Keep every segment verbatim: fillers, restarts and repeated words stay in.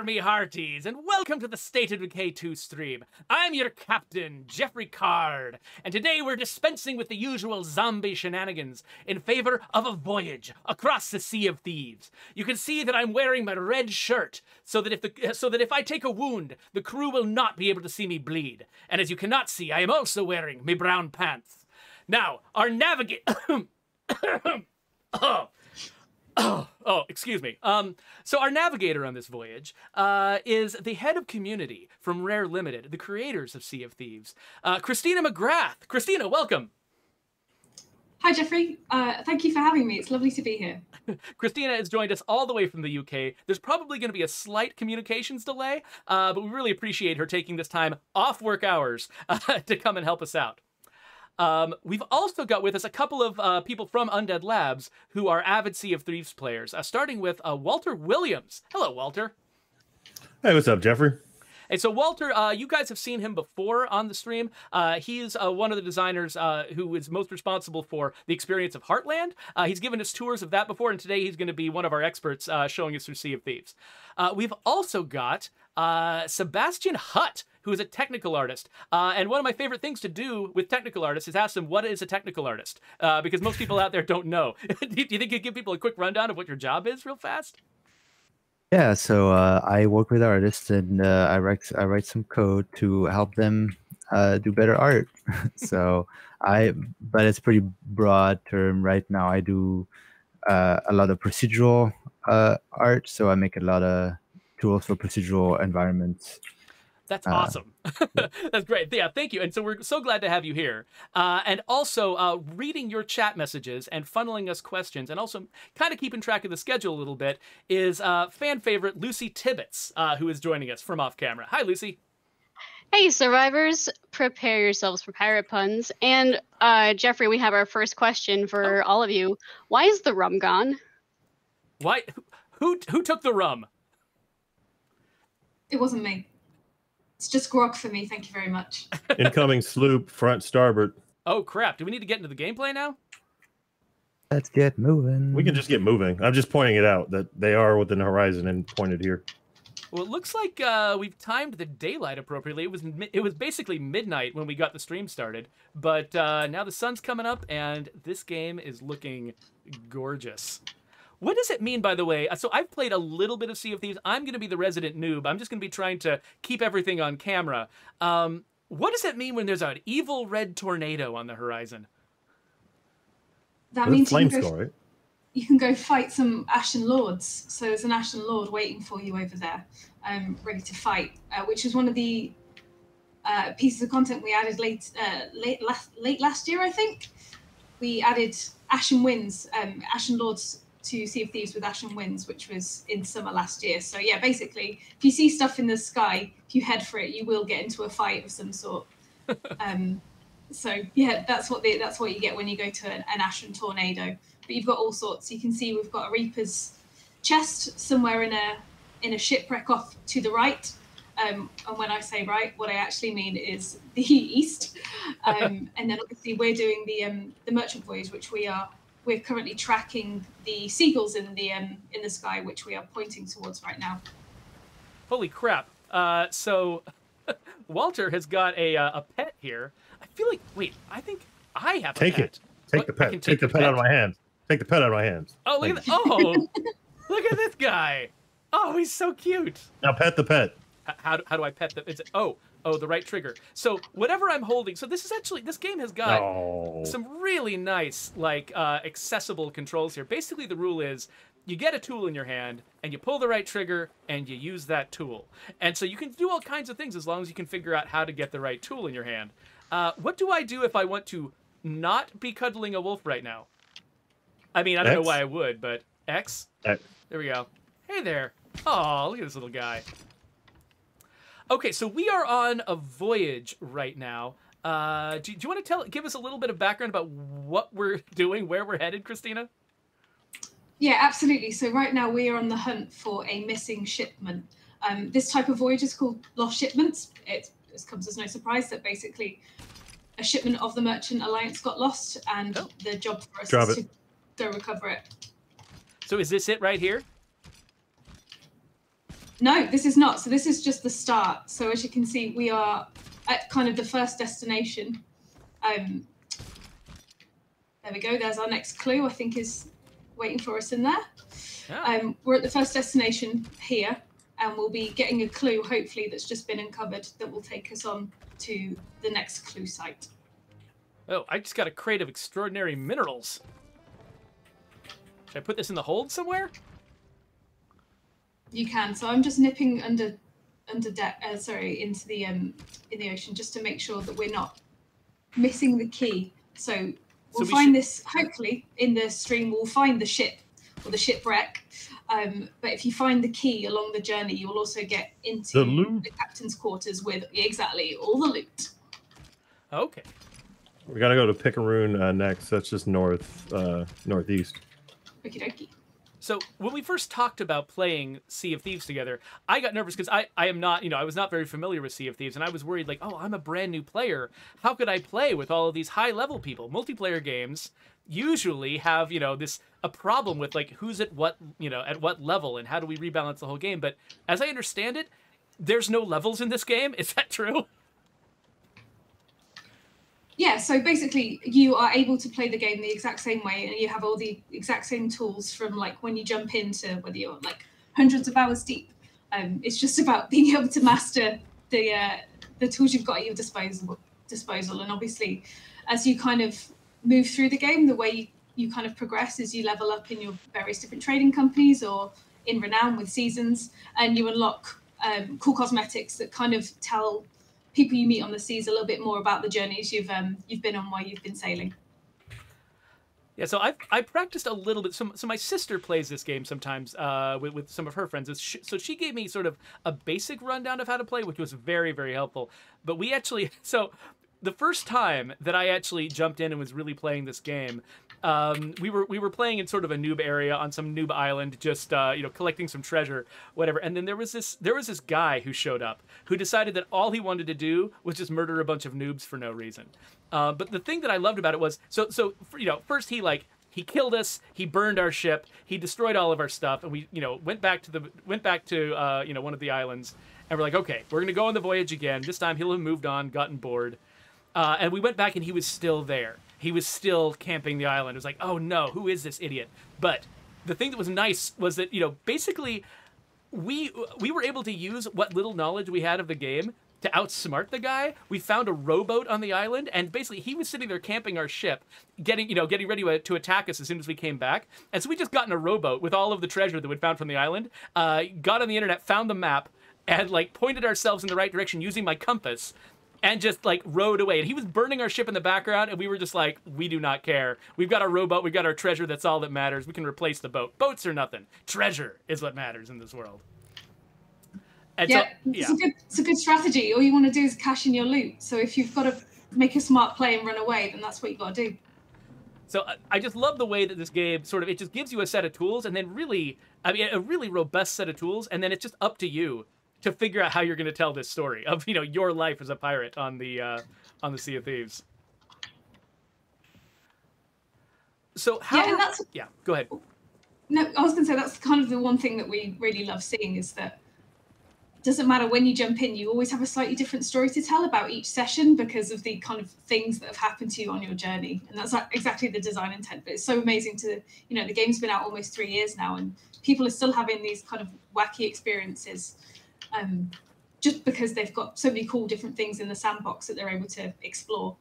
Dear me hearties, and welcome to the State of Decay two stream. I'm your captain, Geoffrey Card, and today we're dispensing with the usual zombie shenanigans in favor of a voyage across the Sea of Thieves. You can see that I'm wearing my red shirt so that if the, so that if I take a wound, the crew will not be able to see me bleed. And as you cannot see, I am also wearing me brown pants. Now, our navigate... oh. Oh, oh, excuse me. Um, so our navigator on this voyage uh, is the head of community from Rare Limited, the creators of Sea of Thieves, uh, Christina McGrath. Christina, welcome. Hi, Geoffrey. Uh, thank you for having me. It's lovely to be here. Christina has joined us all the way from the U K. There's probably going to be a slight communications delay, uh, but we really appreciate her taking this time off work hours uh, to come and help us out. Um, we've also got with us a couple of uh, people from Undead Labs who are avid Sea of Thieves players, uh, starting with uh, Walter Williams. Hello, Walter. Hey, what's up, Geoffrey? And so, Walter, uh, you guys have seen him before on the stream. Uh, he is uh, one of the designers uh, who is most responsible for the experience of Heartland. Uh, he's given us tours of that before, and today he's going to be one of our experts uh, showing us through Sea of Thieves. Uh, we've also got uh, Sebastian Hutt, who is a technical artist. Uh, and one of my favorite things to do with technical artists is ask them, what is a technical artist? Uh, because most people out there don't know. Do you think you give people a quick rundown of what your job is real fast? Yeah, so uh, I work with artists and uh, I, write, I write some code to help them uh, do better art. so I, but it's pretty broad term right now. I do uh, a lot of procedural uh, art. So I make a lot of tools for procedural environments. That's awesome. Uh, That's great. Yeah, thank you. And so we're so glad to have you here. Uh, and also uh, reading your chat messages and funneling us questions and also kind of keeping track of the schedule a little bit is uh, fan favorite Lucy Tibbetts, uh, who is joining us from off camera. Hi, Lucy. Hey, survivors. Prepare yourselves for pirate puns. And uh, Geoffrey, we have our first question for oh. all of you. Why is the rum gone? Why? Who, who took the rum? It wasn't me. It's just grog for me, thank you very much. Incoming sloop, front starboard. Oh, crap. Do we need to get into the gameplay now? Let's get moving. We can just get moving. I'm just pointing it out that they are within the horizon and pointed here. Well, it looks like uh, we've timed the daylight appropriately. It was it was basically midnight when we got the stream started, but uh, now the sun's coming up, and this game is looking gorgeous. What does it mean, by the way? So I've played a little bit of Sea of Thieves. I'm going to be the resident noob. I'm just going to be trying to keep everything on camera. Um, what does it mean when there's an evil red tornado on the horizon? That well, means you can, go, right? you can go fight some Ashen Lords. So there's an Ashen Lord waiting for you over there, um, ready to fight, uh, which is one of the uh, pieces of content we added late, uh, late, last, late last year, I think. We added Ashen Winds, um, Ashen Lords... to Sea of Thieves with Ashen Winds, which was in summer last year. So yeah, basically, if you see stuff in the sky, if you head for it, you will get into a fight of some sort. um, so yeah, that's what the, that's what you get when you go to an, an Ashen tornado. But you've got all sorts. You can see we've got a Reaper's chest somewhere in a in a shipwreck off to the right. Um, and when I say right, what I actually mean is the east. Um, and then obviously we're doing the um, the merchant voyage, which we are. We're currently tracking the seagulls in the um, in the sky, which we are pointing towards right now. Holy crap! Uh, so Walter has got a uh, a pet here. I feel like wait, I think I have a take pet. it. Take what? the pet. Take, take the, the pet, pet out of my hands. Take the pet out of my hands. Oh look! At oh, look at this guy! Oh, he's so cute. Now pet the pet. How how do, how do I pet the? Is it, oh. Oh, the right trigger. So whatever I'm holding, so this is actually, this game has got oh. some really nice, like, uh, accessible controls here. Basically, the rule is you get a tool in your hand, and you pull the right trigger, and you use that tool. And so you can do all kinds of things as long as you can figure out how to get the right tool in your hand. Uh, what do I do if I want to not be cuddling a wolf right now? I mean, I don't X. know why I would, but X? X. There we go. Hey there. Aw, look at this little guy. Okay, so we are on a voyage right now. Uh, do, do you want to tell, give us a little bit of background about what we're doing, where we're headed, Christina? Yeah, absolutely. So right now we are on the hunt for a missing shipment. Um, this type of voyage is called lost shipments. It, it comes as no surprise that basically a shipment of the Merchant Alliance got lost, and oh. the job for us Drop is it. to go recover it. So is this it right here? No, this is not. So this is just the start. So as you can see, we are at kind of the first destination. Um, there we go. There's our next clue, I think, is waiting for us in there. Yeah. Um, we're at the first destination here, and we'll be getting a clue, hopefully, that's just been uncovered that will take us on to the next clue site. Oh, I just got a crate of extraordinary minerals. Should I put this in the hold somewhere? You can. So I'm just nipping under, under deck. Uh, sorry, into the um, in the ocean, just to make sure that we're not missing the key. So we'll so we find should... this. Hopefully, in the stream, we'll find the ship or the shipwreck. Um, but if you find the key along the journey, you'll also get into the, loot. the captain's quarters with exactly all the loot. Okay. We gotta go to Picaroon uh, next. That's just north, uh, northeast. Okie dokie. So when we first talked about playing Sea of Thieves together, I got nervous because I, I am not, you know, I was not very familiar with Sea of Thieves, and I was worried, like, oh, I'm a brand new player. How could I play with all of these high-level people? Multiplayer games usually have, you know, this a problem with, like, who's at what, you know, at what level, and how do we rebalance the whole game? But as I understand it, there's no levels in this game. Is that true? Yeah, so basically you are able to play the game the exact same way, and you have all the exact same tools from like when you jump into whether you're like hundreds of hours deep. Um, it's just about being able to master the uh, the tools you've got at your disposal, disposal. And obviously, as you kind of move through the game, the way you, you kind of progress is you level up in your various different trading companies or in Renown with seasons, and you unlock um, cool cosmetics that kind of tell people you meet on the seas a little bit more about the journeys you've um, you've been on while you've been sailing. Yeah, so I've I practiced a little bit. So, so my sister plays this game sometimes uh, with, with some of her friends. So she gave me sort of a basic rundown of how to play, which was very, very helpful. But we actually... So the first time that I actually jumped in and was really playing this game, um, we were we were playing in sort of a noob area on some noob island, just uh, you know, collecting some treasure, whatever. And then there was this there was this guy who showed up who decided that all he wanted to do was just murder a bunch of noobs for no reason. Uh, but the thing that I loved about it was so so you know first he like he killed us, he burned our ship, he destroyed all of our stuff, and we you know went back to the went back to uh, you know one of the islands, and we're like, okay, we're gonna go on the voyage again. This time he'll have moved on, gotten bored. Uh, and we went back, and he was still there. He was still camping the island. It was like, oh, no, who is this idiot? But the thing that was nice was that, you know, basically we we were able to use what little knowledge we had of the game to outsmart the guy. We found a rowboat on the island, and basically he was sitting there camping our ship, getting, you know, getting ready to attack us as soon as we came back. And so we just got in a rowboat with all of the treasure that we'd found from the island, uh, got on the internet, found the map, and, like, pointed ourselves in the right direction using my compass, and just, like, rode away. And he was burning our ship in the background, and we were just like, we do not care. We've got our rowboat. We've got our treasure. That's all that matters. We can replace the boat. Boats are nothing. Treasure is what matters in this world. And yeah, so, yeah. It's, a good, it's a good strategy. All you want to do is cash in your loot. So if you've got to make a smart play and run away, then that's what you've got to do. So I just love the way that this game sort of, it just gives you a set of tools, and then really, I mean, a really robust set of tools, and then it's just up to you to figure out how you're going to tell this story of, you know, your life as a pirate on the uh, on the Sea of Thieves. So how? Yeah, that's, yeah, go ahead. No, I was going to say that's kind of the one thing that we really love seeing is that it doesn't matter when you jump in, you always have a slightly different story to tell about each session because of the kind of things that have happened to you on your journey, and that's exactly the design intent. But it's so amazing to, you know, the game's been out almost three years now, and people are still having these kind of wacky experiences. Um, just because they've got so many cool different things in the sandbox that they're able to explore.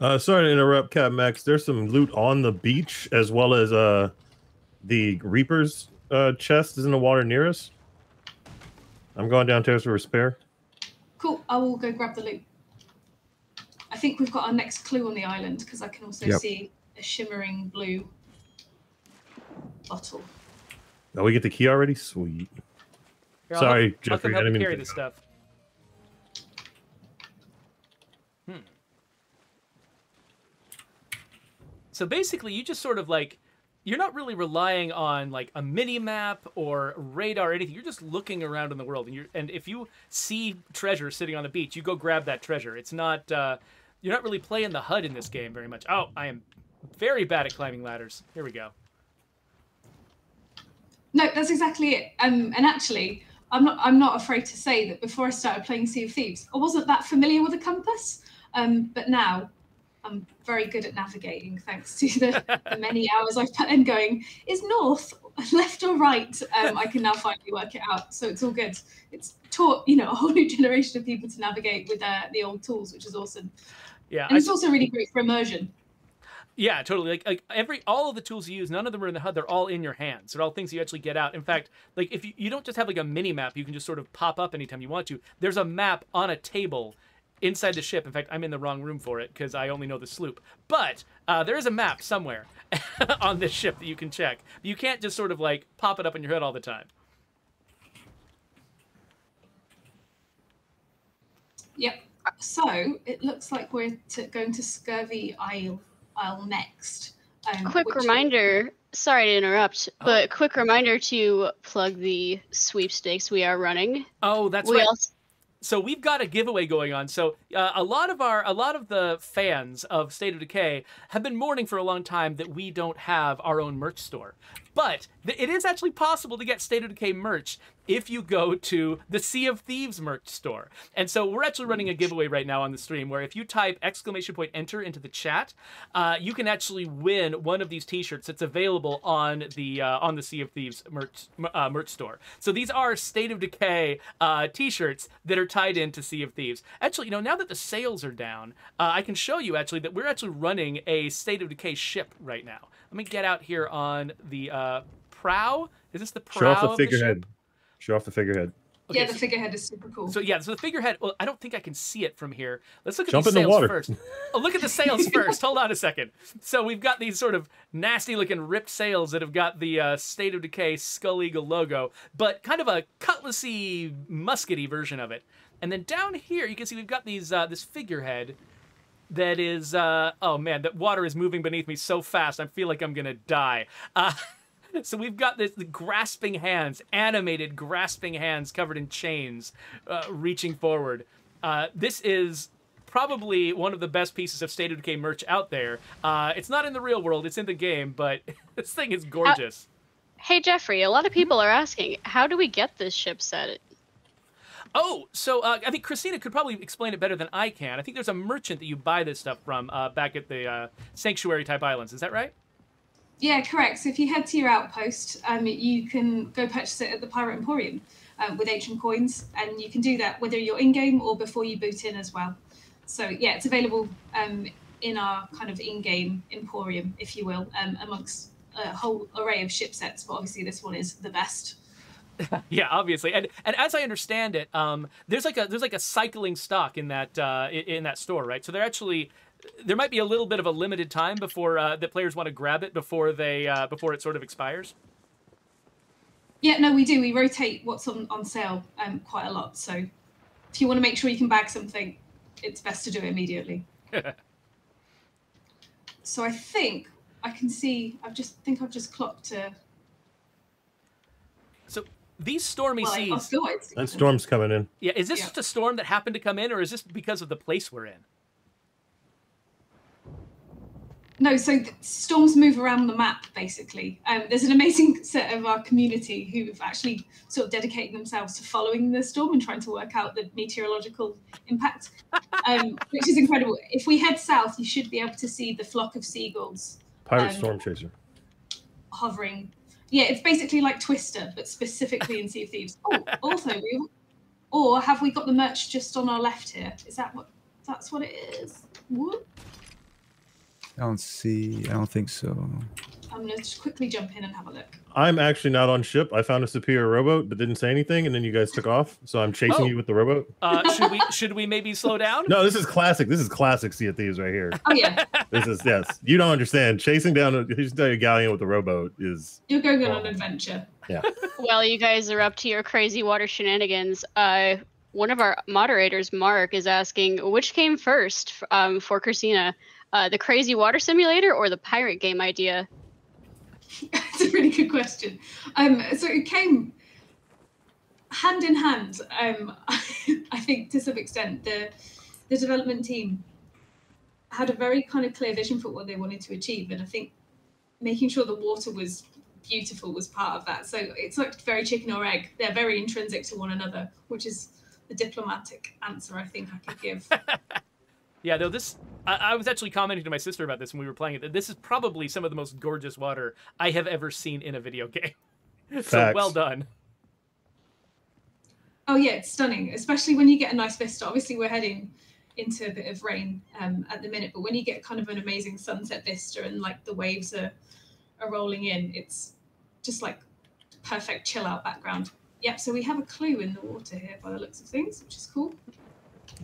Uh, sorry to interrupt, Cap Max. There's some loot on the beach as well as uh, the Reaper's uh, chest is in the water near us. I'm going downstairs for a spare. Cool. I will go grab the loot. I think we've got our next clue on the island because I can also yep. see a shimmering blue bottle. Oh, we get the key already? Sweet. Here, Sorry, help, Jeffrey. Help I didn't mean carry to this stuff. Hmm. So basically, you just sort of like, you're not really relying on like a mini map or radar or anything. You're just looking around in the world, and you and if you see treasure sitting on the beach, you go grab that treasure. It's not uh, you're not really playing the H U D in this game very much. Oh, I am very bad at climbing ladders. Here we go. No, that's exactly it. Um, and actually, I'm not, I'm not afraid to say that before I started playing Sea of Thieves, I wasn't that familiar with a compass, um, but now I'm very good at navigating, thanks to the, the many hours I've put in going, is north, left or right? Um, I can now finally work it out, so it's all good. It's taught, you know, a whole new generation of people to navigate with uh, the old tools, which is awesome. Yeah, and it's I, also really great for immersion. Yeah, totally. Like, like every all of the tools you use, none of them are in the H U D. They're all in your hands. They're all things you actually get out. In fact, like if you, you don't just have like a mini map, you can just sort of pop up anytime you want to. There's a map on a table inside the ship. In fact, I'm in the wrong room for it because I only know the sloop. But uh, there is a map somewhere on this ship that you can check. You can't just sort of like pop it up in your H U D all the time. Yep. So it looks like we're to, going to Scurvy Isle, Isle next. Um, quick reminder, sorry to interrupt, oh. but quick reminder to plug the sweepstakes we are running. Oh, that's we right. Also, so we've got a giveaway going on. So uh, a lot of our, a lot of the fans of State of Decay have been mourning for a long time that we don't have our own merch store. But th it is actually possible to get State of Decay merch if you go to the Sea of Thieves merch store. And so we're actually running a giveaway right now on the stream where if you type exclamation point enter into the chat, uh, you can actually win one of these t-shirts that's available on the uh, on the Sea of Thieves merch, uh, merch store. So these are State of Decay uh, t-shirts that are tied into Sea of Thieves. Actually, you know, now that the sales are down, uh, I can show you actually that we're actually running a State of Decay ship right now. Let me get out here on the uh, prow. Is this the prow? Show off the figurehead. Of the Show off the figurehead. Okay, yeah, the figurehead is super cool. So yeah, so the figurehead. Well, I don't think I can see it from here. Let's look at Jump the sails the first. Oh, look at the sails first. Hold on a second. So we've got these sort of nasty-looking ripped sails that have got the uh, State of Decay Skull Eagle logo, but kind of a cutlassy, muskety version of it. And then down here, you can see we've got these uh, this figurehead that is. Uh, oh man, that water is moving beneath me so fast. I feel like I'm gonna die. Uh, So we've got this, the grasping hands, animated grasping hands covered in chains, uh, reaching forward. Uh, this is probably one of the best pieces of State of Decay merch out there. Uh, it's not in the real world, it's in the game, but this thing is gorgeous. Uh, hey, Geoffrey, a lot of people are asking, how do we get this ship set? Oh, so uh, I think Christina could probably explain it better than I can. I think there's a merchant that you buy this stuff from uh, back at the uh, Sanctuary-type islands. Is that right? Yeah, correct. So if you head to your outpost, um, you can go purchase it at the Pirate Emporium um, with H M coins, and you can do that whether you're in-game or before you boot in as well. So yeah, it's available um, in our kind of in-game emporium, if you will, um, amongst a whole array of ship sets, but obviously this one is the best. Yeah, obviously, and and as I understand it, um, there's like a there's like a cycling stock in that uh, in that store, right? So they're actually. There might be a little bit of a limited time before uh, the players want to grab it before they uh, before it sort of expires. Yeah, no, we do. We rotate what's on on sale um, quite a lot. So if you want to make sure you can bag something, it's best to do it immediately. So I think I can see. I've just think I've just clocked. Uh... So these stormy well, seas. That storm's coming in. Yeah, is this yeah. just a storm that happened to come in, or is this because of the place we're in? No, so storms move around the map, basically. Um, there's an amazing set of our community who've actually sort of dedicated themselves to following the storm and trying to work out the meteorological impact, um, which is incredible. If we head south, you should be able to see the flock of seagulls. Pirate um, storm chaser. Hovering. Yeah, it's basically like Twister, but specifically in Sea of Thieves. Oh, also, or have we got the merch just on our left here? Is that what, that's what it is? Whoop. I don't see. I don't think so. I'm gonna just quickly jump in and have a look. I'm actually not on ship. I found a superior rowboat, but didn't say anything, and then you guys took off. So I'm chasing oh. you with the rowboat. Uh, should we? Should we maybe slow down? No, this is classic. This is classic Sea of Thieves right here. Oh yeah. This is yes. You don't understand. Chasing down a, chasing down a galleon with a rowboat is. You're going on um, an adventure. Yeah. Well, you guys are up to your crazy water shenanigans. Uh, one of our moderators, Mark, is asking which came first um, for Christina. Uh, the crazy water simulator or the pirate game idea? That's a really good question. Um, so it came hand in hand, um, I think, to some extent. The, the development team had a very kind of clear vision for what they wanted to achieve. And I think making sure the water was beautiful was part of that. So it's not very chicken or egg. They're very intrinsic to one another, which is the diplomatic answer I think I could give. Yeah, no, this, I, I was actually commenting to my sister about this when we were playing it, that this is probably some of the most gorgeous water I have ever seen in a video game. So well done. Oh yeah, it's stunning, especially when you get a nice vista. Obviously we're heading into a bit of rain um, at the minute, but when you get kind of an amazing sunset vista and like the waves are, are rolling in, it's just like perfect chill out background. Yep, so we have a clue in the water here by the looks of things, which is cool.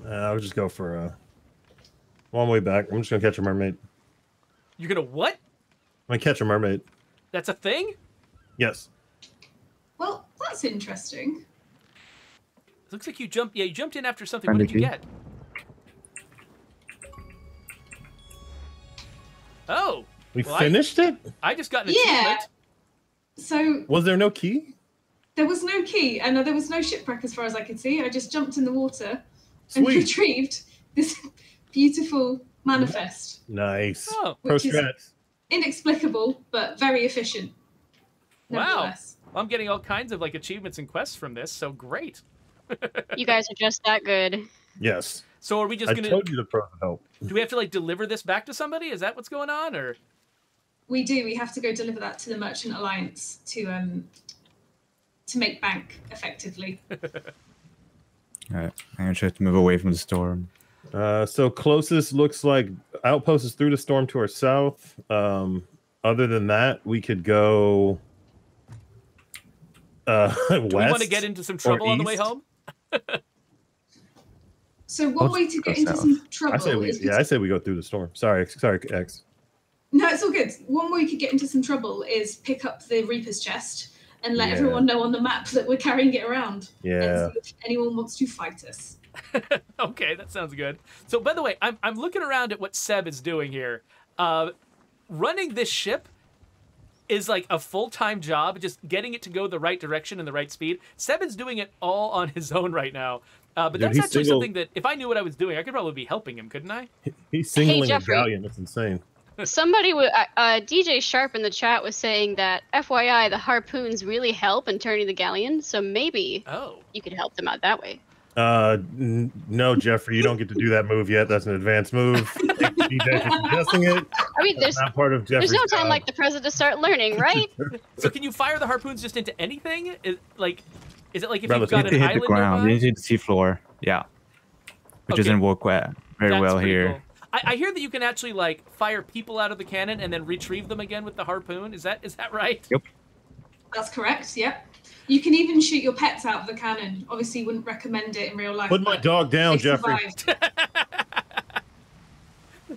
Uh, I'll just go for a long way back. I'm just gonna catch a mermaid. You're gonna what? I'm gonna catch a mermaid. That's a thing? Yes. Well, that's interesting. Looks like you jumped. Yeah, you jumped in after something. What did you get? Oh, we well, finished I, it. I just got an yeah. achievement. So was there no key? There was no key. I know there was no shipwreck as far as I could see. I just jumped in the water Sweet. and retrieved this beautiful manifest. Nice. Oh, which is inexplicable but very efficient. Wow. Well, I'm getting all kinds of like achievements and quests from this. So great. You guys are just that good. Yes. So are we just going to... I told you the pro help. Do we have to like deliver this back to somebody? Is that what's going on? Or we do. We have to go deliver that to the Merchant Alliance to um to make bank effectively. All right. I'm going to try to move away from the storm. Uh, so closest looks like Outpost is through the storm to our south. Um, other than that, we could go uh, do west. Do we want to get into some trouble on the way home? So one I'll way to get into south. some trouble I say we, is... Yeah, I say we go through the storm. Sorry, sorry, X. No, it's all good. One way you could get into some trouble is pick up the Reaper's chest and let yeah. everyone know on the map that we're carrying it around. Yeah. And if anyone wants to fight us. Okay, that sounds good. So, by the way, I'm, I'm looking around at what Seb is doing here. Uh, running this ship is like a full-time job, just getting it to go the right direction and the right speed. Seb is doing it all on his own right now. Uh, but Dude, that's actually single... something that, if I knew what I was doing, I could probably be helping him, couldn't I? He's singling hey, a galleon. That's insane. Somebody, uh, D J Sharp in the chat was saying that, F Y I, the harpoons really help in turning the galleon, so maybe oh. you could help them out that way. Uh, n no, Geoffrey, you don't get to do that move yet. That's an advanced move. Thank you, D J, for suggesting it. I mean, there's, not part of there's no time job. like the present to start learning, right? So can you fire the harpoons just into anything? Is, like... Is it like if Brother, you've got you need an to hit the ground, nearby? You need to see floor, yeah, which okay. doesn't work very That's well here. Cool. I, I hear that you can actually like fire people out of the cannon and then retrieve them again with the harpoon. Is that is that right? Yep. That's correct. Yep. You can even shoot your pets out of the cannon. Obviously, you wouldn't recommend it in real life. Put my dog down, Geoffrey.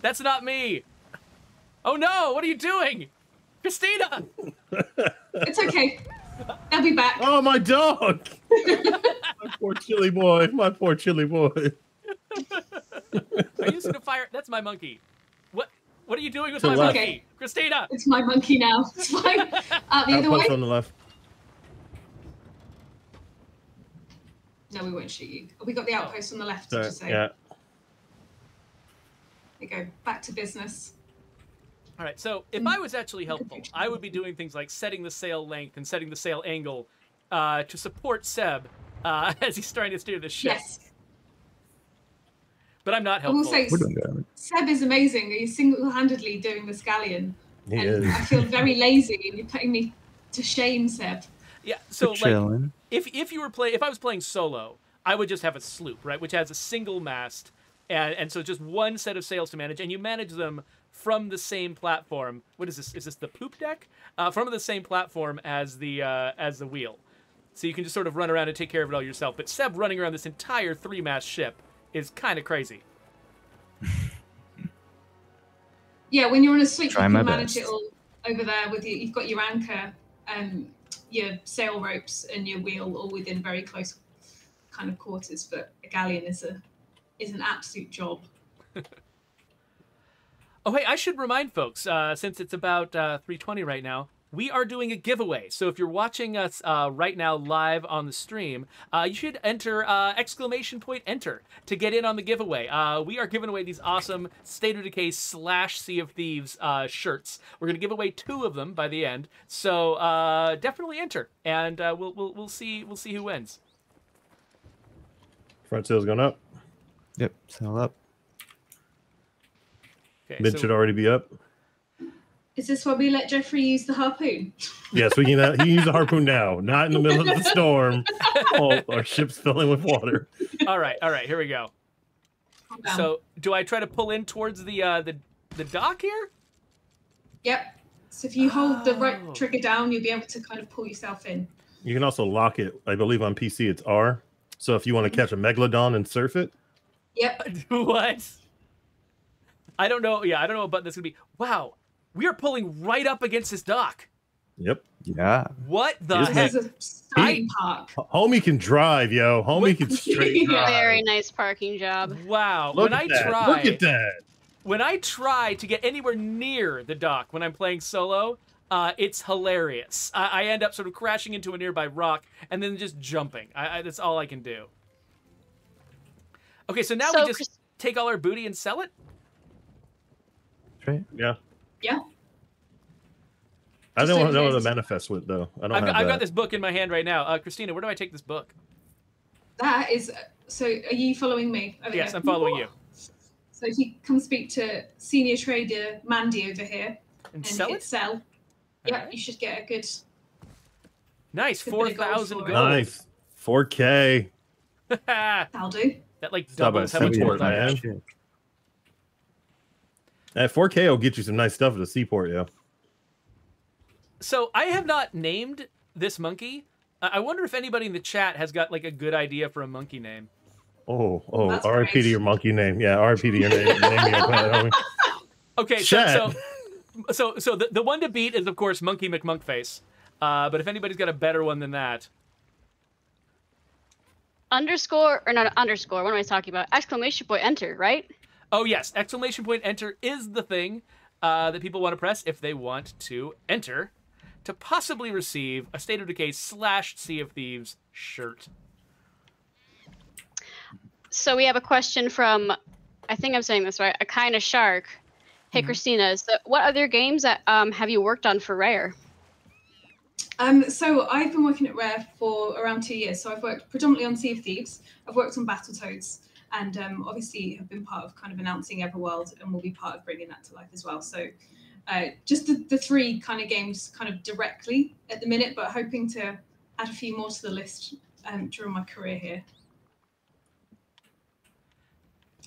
That's not me. Oh no! What are you doing, Christina? It's okay. I'll be back. Oh, my dog! My poor chilly boy. My poor chilly boy. Are you going to fire? That's my monkey. What? What are you doing with to my left. monkey, Christina? It's my monkey now. It's fine. Uh, the I'll other way. on the left. No, we won't shoot you. Oh, we got the outpost on the left. So, did you say? Yeah. There you go. Back to business. All right, so if I was actually helpful, I would be doing things like setting the sail length and setting the sail angle uh, to support Seb uh, as he's starting to steer the ship. Yes. But I'm not helpful. I will say, Seb is amazing. He's single-handedly doing this galleon. He and is. I feel very lazy, and you're putting me to shame, Seb. Yeah, so like, if, if, you were play, if I was playing solo, I would just have a sloop, right, which has a single mast, and, and so just one set of sails to manage, and you manage them from the same platform. What is this? Is this the poop deck? Uh, from the same platform as the uh, as the wheel. So you can just sort of run around and take care of it all yourself. But Seb running around this entire three-mast ship is kind of crazy. Yeah, when you're in a sleep, Try you can manage best. it all over there. With your, You've got your anchor, um, your sail ropes, and your wheel all within very close kind of quarters. But a galleon is, a, is an absolute job. Oh, hey, I should remind folks, uh, since it's about uh, three twenty right now, we are doing a giveaway. So if you're watching us uh, right now live on the stream, uh, you should enter uh, exclamation point enter to get in on the giveaway. Uh, we are giving away these awesome State of Decay slash Sea of Thieves uh, shirts. We're going to give away two of them by the end. So uh, definitely enter, and uh, we'll, we'll, we'll, see, we'll see who wins. Front sale's going up. Yep, sale up. Okay, Mid so should already be up. Is this why we let Geoffrey use the harpoon? Yes, we can. Uh, he can use the harpoon now, not in the middle of the storm. Oh, our ship's filling with water. All right, all right, here we go. So, do I try to pull in towards the uh, the the dock here? Yep. So if you hold oh. the right trigger down, you'll be able to kind of pull yourself in. You can also lock it. I believe on P C it's R. So if you want to catch a megalodon and surf it. Yep. What? I don't know. Yeah, I don't know about this. Gonna be wow. We are pulling right up against this dock. Yep. Yeah. What the Isn't heck? This is a side park. Homie can drive, yo. Homie what? can straight drive. Very nice parking job. Wow. Look when at I that. try, Look at that. When I try to get anywhere near the dock when I'm playing solo, uh, it's hilarious. I, I end up sort of crashing into a nearby rock and then just jumping. I, I, that's all I can do. Okay, so now so, we just Chris take all our booty and sell it? Right. Yeah. Yeah. I don't know what the manifest with though. I don't. I've, have I've got this book in my hand right now. Uh, Christina, where do I take this book? That is. So, are you following me? Over yes, here? I'm following you. So, if you come speak to senior trader Mandy over here, and, and sell it. Sell. Yeah, right. You should get a good. Nice four thousand gold. Nice four K. That'll do. That like doubles how much more I have. That four K will get you some nice stuff at the seaport, yeah. So I have not named this monkey. I wonder if anybody in the chat has got like a good idea for a monkey name. Oh, oh, R I P to your monkey name. Yeah, R I P to your name. name your planet, okay, so, so so so the, the one to beat is of course Monkey McMonkface. Uh, but if anybody's got a better one than that. Underscore or not underscore, what am I talking about? Exclamation point enter, right? Oh, yes. Exclamation point enter is the thing uh, that people want to press if they want to enter to possibly receive a State of Decay slash Sea of Thieves shirt. So we have a question from, I think I'm saying this right, a kind of shark. Hey, mm-hmm. Christina, so what other games that, um, have you worked on for Rare? Um, so I've been working at Rare for around two years. So I've worked predominantly on Sea of Thieves. I've worked on Battletoads. And um, obviously have been part of kind of announcing Everworld and will be part of bringing that to life as well. So uh, just the, the three kind of games kind of directly at the minute, but hoping to add a few more to the list um, during my career here.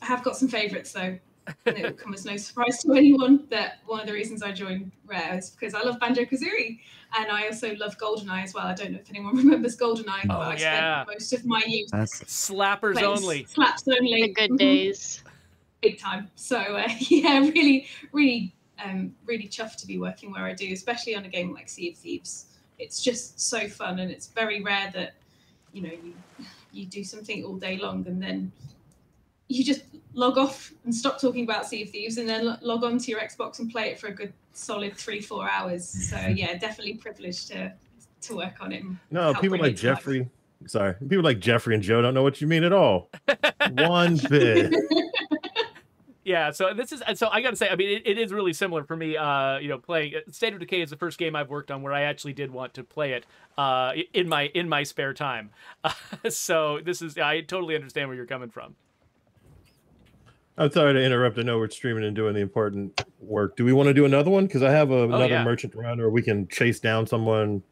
I have got some favorites though, and it will come as no surprise to anyone that one of the reasons I joined Rare is because I love Banjo-Kazooie and I also love GoldenEye as well. I don't know if anyone remembers GoldenEye, oh, but I yeah. spent most of my youth slappers only, slaps only, the good days, big time. So uh, yeah, really, really, um, really chuffed to be working where I do, especially on a game like Sea of Thieves. It's just so fun, and it's very rare that you know you you do something all day long and then you just log off and stop talking about Sea of Thieves and then log on to your Xbox and play it for a good solid three, four hours. So yeah, definitely privileged to to work on it. No, people like Geoffrey, life. sorry, people like Geoffrey and Joe don't know what you mean at all. One bit. Yeah, so this is, so I got to say, I mean, it, it is really similar for me, uh, you know, playing, State of Decay is the first game I've worked on where I actually did want to play it uh, in my in my spare time. Uh, so this is, I totally understand where you're coming from. I'm sorry to interrupt. I know we're streaming and doing the important work. Do we want to do another one? Because I have a, oh, another yeah. merchant around, or we can chase down someone.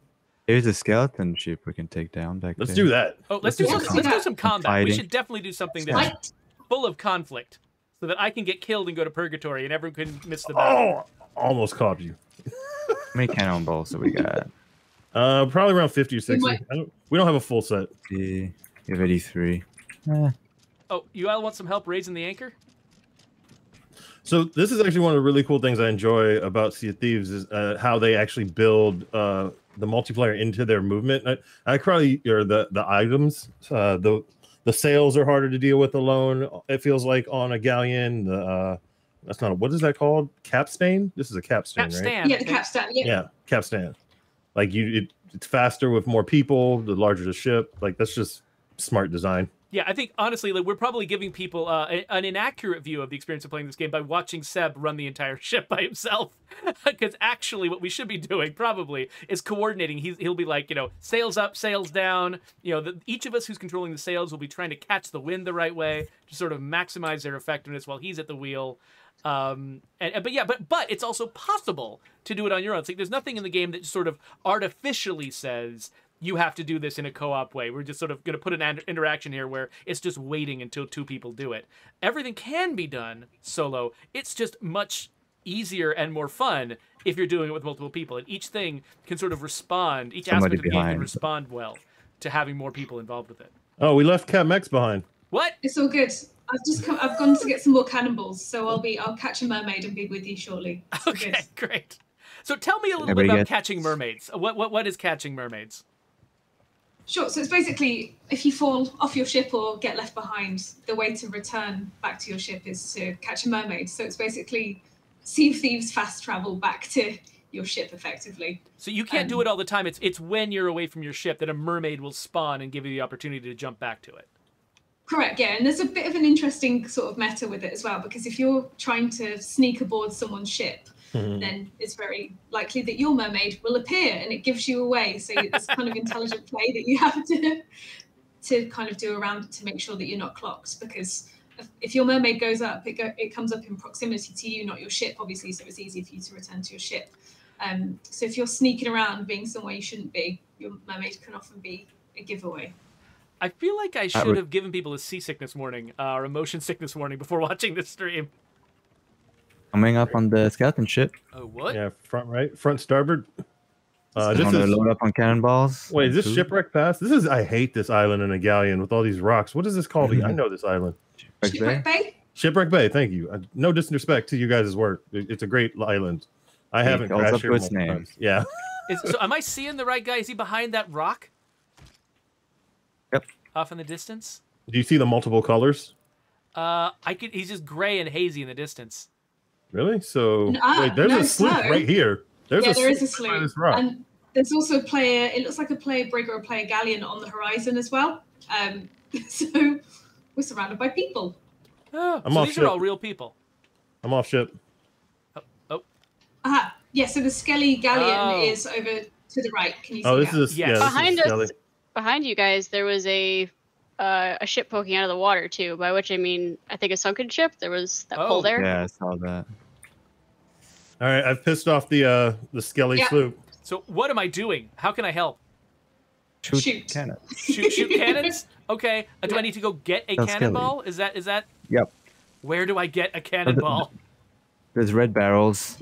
There's a skeleton ship we can take down back Let's there. do that. Oh, let's, let's do, do some, let's do some combat. Fighting. We should definitely do something that's yeah. full of conflict, so that I can get killed and go to purgatory, and everyone can miss the battle. Oh, almost caught you. How many cannonballs have we got? Uh, probably around fifty or sixty. I don't, we don't have a full set. Yeah, we have eighty-three. Eh. Oh, you all want some help raising the anchor? So this is actually one of the really cool things I enjoy about Sea of Thieves is uh, how they actually build uh, the multiplayer into their movement. I, I probably or the the items, uh, the the sails are harder to deal with alone. It feels like on a galleon. The uh, that's not a, what is that called? Capstan. This is a capstan, capstan. right? Yeah, the capstan. Yeah. yeah, capstan. Like you, it, it's faster with more people, the larger the ship. Like that's just smart design. Yeah, I think, honestly, like, we're probably giving people uh, a, an inaccurate view of the experience of playing this game by watching Seb run the entire ship by himself. Because actually what we should be doing, probably, is coordinating. He's, he'll be like, you know, sails up, sails down. You know, the, each of us who's controlling the sails will be trying to catch the wind the right way to sort of maximize their effectiveness while he's at the wheel. Um, and, and, but yeah, but, but it's also possible to do it on your own. It's like there's nothing in the game that sort of artificially says you have to do this in a co-op way. We're just sort of going to put an interaction here where it's just waiting until two people do it. Everything can be done solo. It's just much easier and more fun if you're doing it with multiple people. And each thing can sort of respond, each Somebody aspect of the behind. game can respond well to having more people involved with it. Oh, we left Cat Mex behind. What? It's all good. I've just come, I've gone to get some more cannonballs, so I'll be I'll catch a mermaid and be with you shortly. It's okay, good. Great. So tell me a little Everybody bit about gets... catching mermaids. What what what is catching mermaids? Sure. So it's basically if you fall off your ship or get left behind, the way to return back to your ship is to catch a mermaid. So it's basically Sea of Thieves fast travel back to your ship, effectively. So you can't um, do it all the time. It's it's when you're away from your ship that a mermaid will spawn and give you the opportunity to jump back to it. Correct, yeah. And there's a bit of an interesting sort of meta with it as well, because if you're trying to sneak aboard someone's ship, Mm-hmm. then it's very likely that your mermaid will appear and it gives you away. So it's kind of intelligent play that you have to to kind of do around to make sure that you're not clocked, because if, if your mermaid goes up, it, go, it comes up in proximity to you, not your ship, obviously, so it's easy for you to return to your ship. Um, so if you're sneaking around being somewhere you shouldn't be, your mermaid can often be a giveaway. I feel like I should have given people a seasickness warning uh, or a motion sickness warning before watching this stream. Coming up on the skeleton ship. Oh, what? Yeah, front right, front starboard. Uh, this is load up on cannonballs. Wait, is this food? Shipwreck Pass? This is. I hate this island in a galleon with all these rocks. What is this called? Mm-hmm. I know this island. Shipwreck, Shipwreck Bay? Bay. Shipwreck Bay. Thank you. Uh, no disrespect to you guys' work. It, it's a great island. I he haven't crashed here multiple times. Yeah. Is, so, am I seeing the right guy? Is he behind that rock? Yep. Off in the distance. Do you see the multiple colors? Uh, I could. He's just gray and hazy in the distance. Really? So no, wait, there's no, a sloop no. right here. There's yeah, a there is a sloop. And there's also a player. It looks like a player brig or a player galleon on the horizon as well. Um, so we're surrounded by people. Oh, I'm so off these ship. are all real people. I'm off ship. Oh. oh. Uh-huh. Yeah. So the Skelly galleon oh. is over to the right. Can you see? Oh, this that? is a, yes. yeah, behind this is us. Behind you guys, there was a uh, a ship poking out of the water too. By which I mean, I think a sunken ship. There was that oh, pole there. Yeah, I saw that. All right, I've pissed off the uh, the Skelly yeah. sloop. So what am I doing? How can I help? Shoot, shoot. cannons. Shoot, shoot cannons. Okay. Uh, do I need to go get a That's cannonball? Skelly. Is that is that? Yep. Where do I get a cannonball? There's red barrels.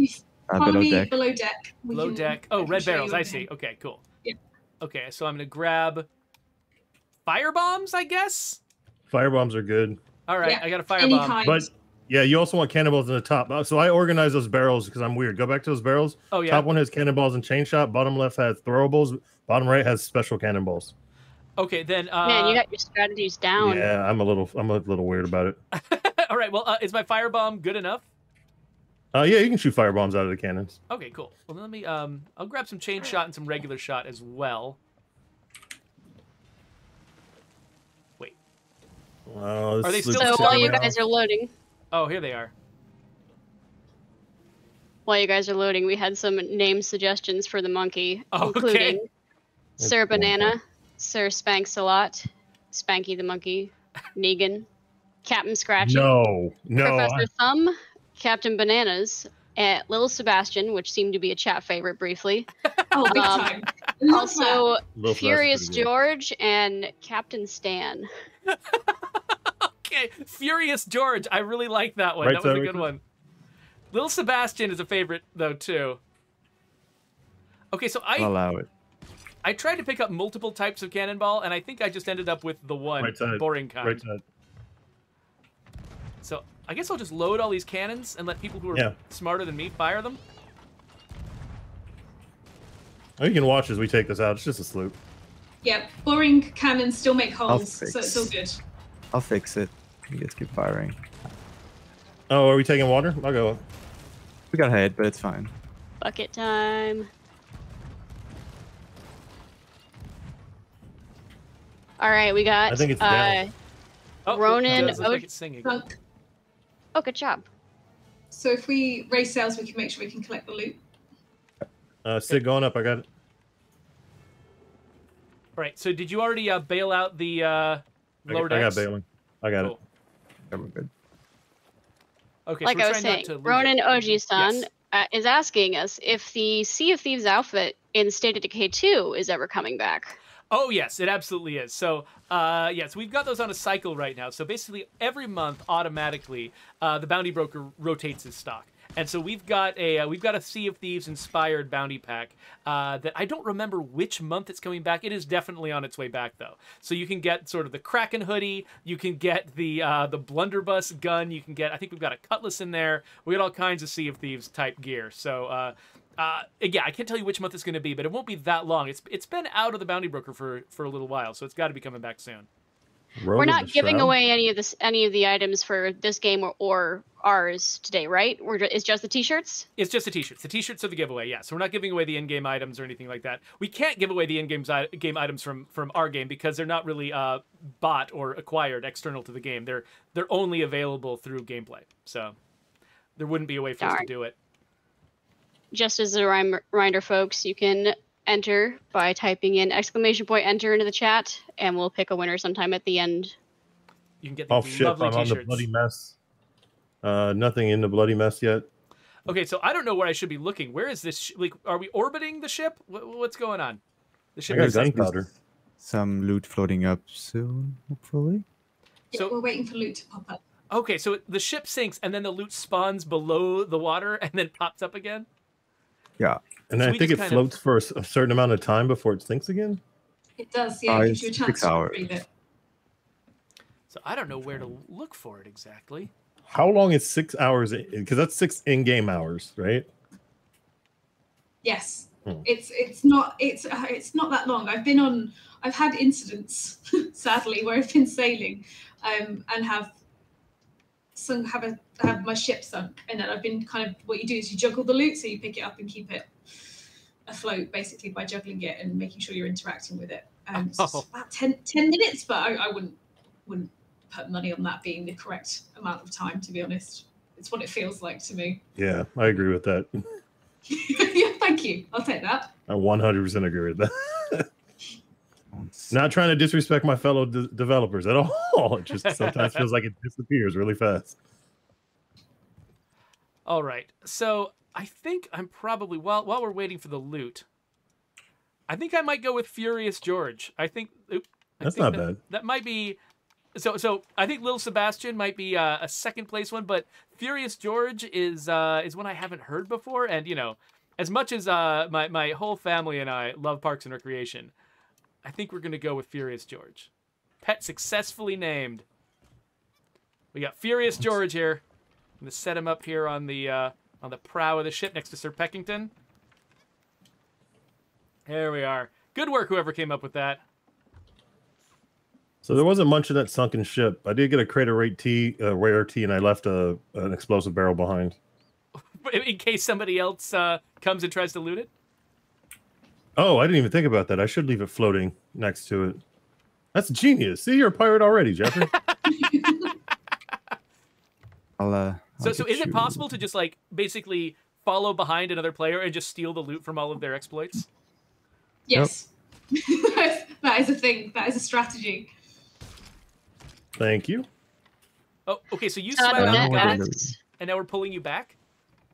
Uh, below, me, deck. below deck. Below deck. Oh, red barrels. I see. Okay, cool. Yeah. Okay, so I'm gonna grab fire bombs, I guess. Fire bombs are good. All right, yeah. I got a fire bomb. But yeah, you also want cannonballs in the top. So I organize those barrels because I'm weird. Go back to those barrels. Oh yeah. Top one has cannonballs and chain shot. Bottom left has throwables. Bottom right has special cannonballs. Okay, then. Uh, Man, you got your strategies down. Yeah, I'm a little, I'm a little weird about it. All right, well, uh, is my fire bomb good enough? Uh, yeah, you can shoot fire bombs out of the cannons. Okay, cool. Well, let me. Um, I'll grab some chain shot and some regular shot as well. Wait. Wow, are they still? So while you guys are loading. Oh, here they are. While you guys are loading, we had some name suggestions for the monkey, oh, including okay. Sir Banana, Sir Spanks-a-Lot, Spanky the Monkey, Negan, Captain Scratchy, no, no, Professor I... Thumb. Captain Bananas, uh, Little Sebastian, which seemed to be a chat favorite briefly. Oh, big um, time. Also, Furious George and Captain Stan. Okay, Furious George. I really like that one. Right, that was a good one. Little Sebastian is a favorite, though, too. Okay, so I... I'll allow it. I tried to pick up multiple types of cannonball, and I think I just ended up with the one, right the boring kind. Right side. So... I guess I'll just load all these cannons and let people who are yeah. smarter than me fire them. Oh, you can watch as we take this out. It's just a sloop. Yeah, boring cannons still make holes, so it's all good. I'll fix it. You guys keep firing. Oh, are we taking water? I'll go. We got ahead, but it's fine. Bucket time. All right, we got I think it's uh, oh, Ronan. It like it's singing. Oh, good job. So if we raise sales, we can make sure we can collect the loot. Uh, Sig, going up. I got it. All right. So did you already uh, bail out the uh, lower decks? I got bailing. I got cool. it. I'm good. Okay. Like so I was saying, Ronan Oji-san yes. uh, is asking us if the Sea of Thieves outfit in State of Decay two is ever coming back. Oh, yes, it absolutely is. So, uh, yes, yeah, so we've got those on a cycle right now. So basically every month, automatically, uh, the bounty broker rotates his stock. And so we've got a uh, we've got a Sea of Thieves inspired bounty pack uh, that I don't remember which month it's coming back. It is definitely on its way back, though. So you can get sort of the Kraken hoodie. You can get the uh, the blunderbuss gun. You can get, I think we've got a cutlass in there. We got all kinds of Sea of Thieves type gear. So, uh Uh, yeah, I can't tell you which month it's going to be, but it won't be that long. It's It's been out of the Bounty Broker for, for a little while, so it's got to be coming back soon. Road We're not giving shroud. away any of this, any of the items for this game or, or ours today, right? We're just, it's just the T-shirts? It's just the T-shirts. The T-shirts are the giveaway, yeah. So we're not giving away the in-game items or anything like that. We can't give away the in-game game items from, from our game because they're not really uh, bought or acquired external to the game. They're they're only available through gameplay. So there wouldn't be a way for Darn. us to do it. Just as a reminder, folks, you can enter by typing in exclamation point enter into the chat, and we'll pick a winner sometime at the end. You can get the oh, shit, lovely I'm t-shirts. On the bloody mess. Uh, nothing in the bloody mess yet. Okay, so I don't know where I should be looking. Where is this? Sh like, are we orbiting the ship? W what's going on? The ship is gunpowder. Some loot floating up soon, hopefully. Yeah, so we're waiting for loot to pop up. Okay, so the ship sinks, and then the loot spawns below the water, and then pops up again. Yeah, and so I think it floats of... for a certain amount of time before it sinks again. It does, yeah. It gives you a chance to read it. So I don't know where to look for it exactly. How long is six hours? Because that's six in-game hours, right? Yes, hmm. it's it's not it's uh, it's not that long. I've been on. I've had incidents, sadly, where I've been sailing, um, and have. Sunk, have a have my ship sunk, and then I've been kind of what you do is you juggle the loot, so you pick it up and keep it afloat basically by juggling it and making sure you're interacting with it. Um, oh. So it's about ten, ten minutes, but I, I wouldn't wouldn't put money on that being the correct amount of time. To be honest, it's what it feels like to me. Yeah, I agree with that. Yeah, thank you. I'll take that. I one hundred percent agree with that. Not trying to disrespect my fellow de developers at all. It just sometimes feels like it disappears really fast. All right. So I think I'm probably, while, while we're waiting for the loot, I think I might go with Furious George. I think... Oop, I That's think not that, bad. That might be... So so I think Little Sebastian might be uh, a second place one, but Furious George is uh, is one I haven't heard before. And, you know, as much as uh, my, my whole family and I love Parks and Recreation... I think we're going to go with Furious George. Pet successfully named. We got Furious George here. I'm going to set him up here on the uh, on the prow of the ship next to Sir Peckington. There we are. Good work, whoever came up with that. So there wasn't much of that sunken ship. I did get a crate of rare tea, uh, rare tea, and I left a, an explosive barrel behind. In case somebody else uh, comes and tries to loot it? Oh, I didn't even think about that. I should leave it floating next to it. That's genius. See, you're a pirate already, Geoffrey. I'll, uh, I'll so, so is you. it possible to just like basically follow behind another player and just steal the loot from all of their exploits? Yes, nope. That is a thing. That is a strategy. Thank you. Oh, okay. So you swam out, guys, and now we're pulling you back.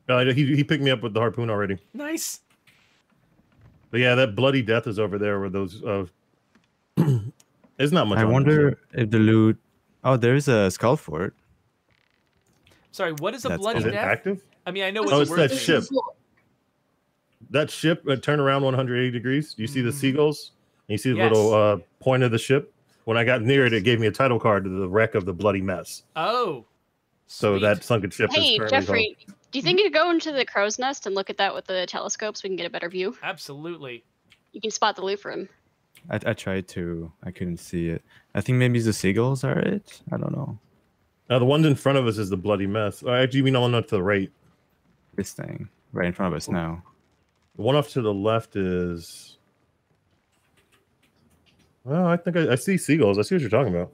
Uh, he he picked me up with the harpoon already. Nice. But yeah, that bloody death is over there where those... Uh, it's not much. I wonder there. if the loot... Oh, there's a skull for it. Sorry, what is a That's bloody death? Is it active? I mean, I know oh, it's... Oh, it's that ship. That ship, uh, turn around one hundred eighty degrees. Do you mm. see the seagulls? And you see the yes. little uh, point of the ship? When I got near it, it gave me a title card to the wreck of the bloody mess. Oh. So sweet. That sunken ship hey, is currently... Geoffrey. Gone. Do you think you could go into the crow's nest and look at that with the telescope so we can get a better view? Absolutely. You can spot the loot for him. I, I tried to. I couldn't see it. I think maybe the seagulls are it. I don't know. Uh, the ones in front of us is the bloody mess. Or actually, you mean the one off to the right? This thing. Right in front of us now. The one off to the left is... Well, I think I, I see seagulls. I see what you're talking about.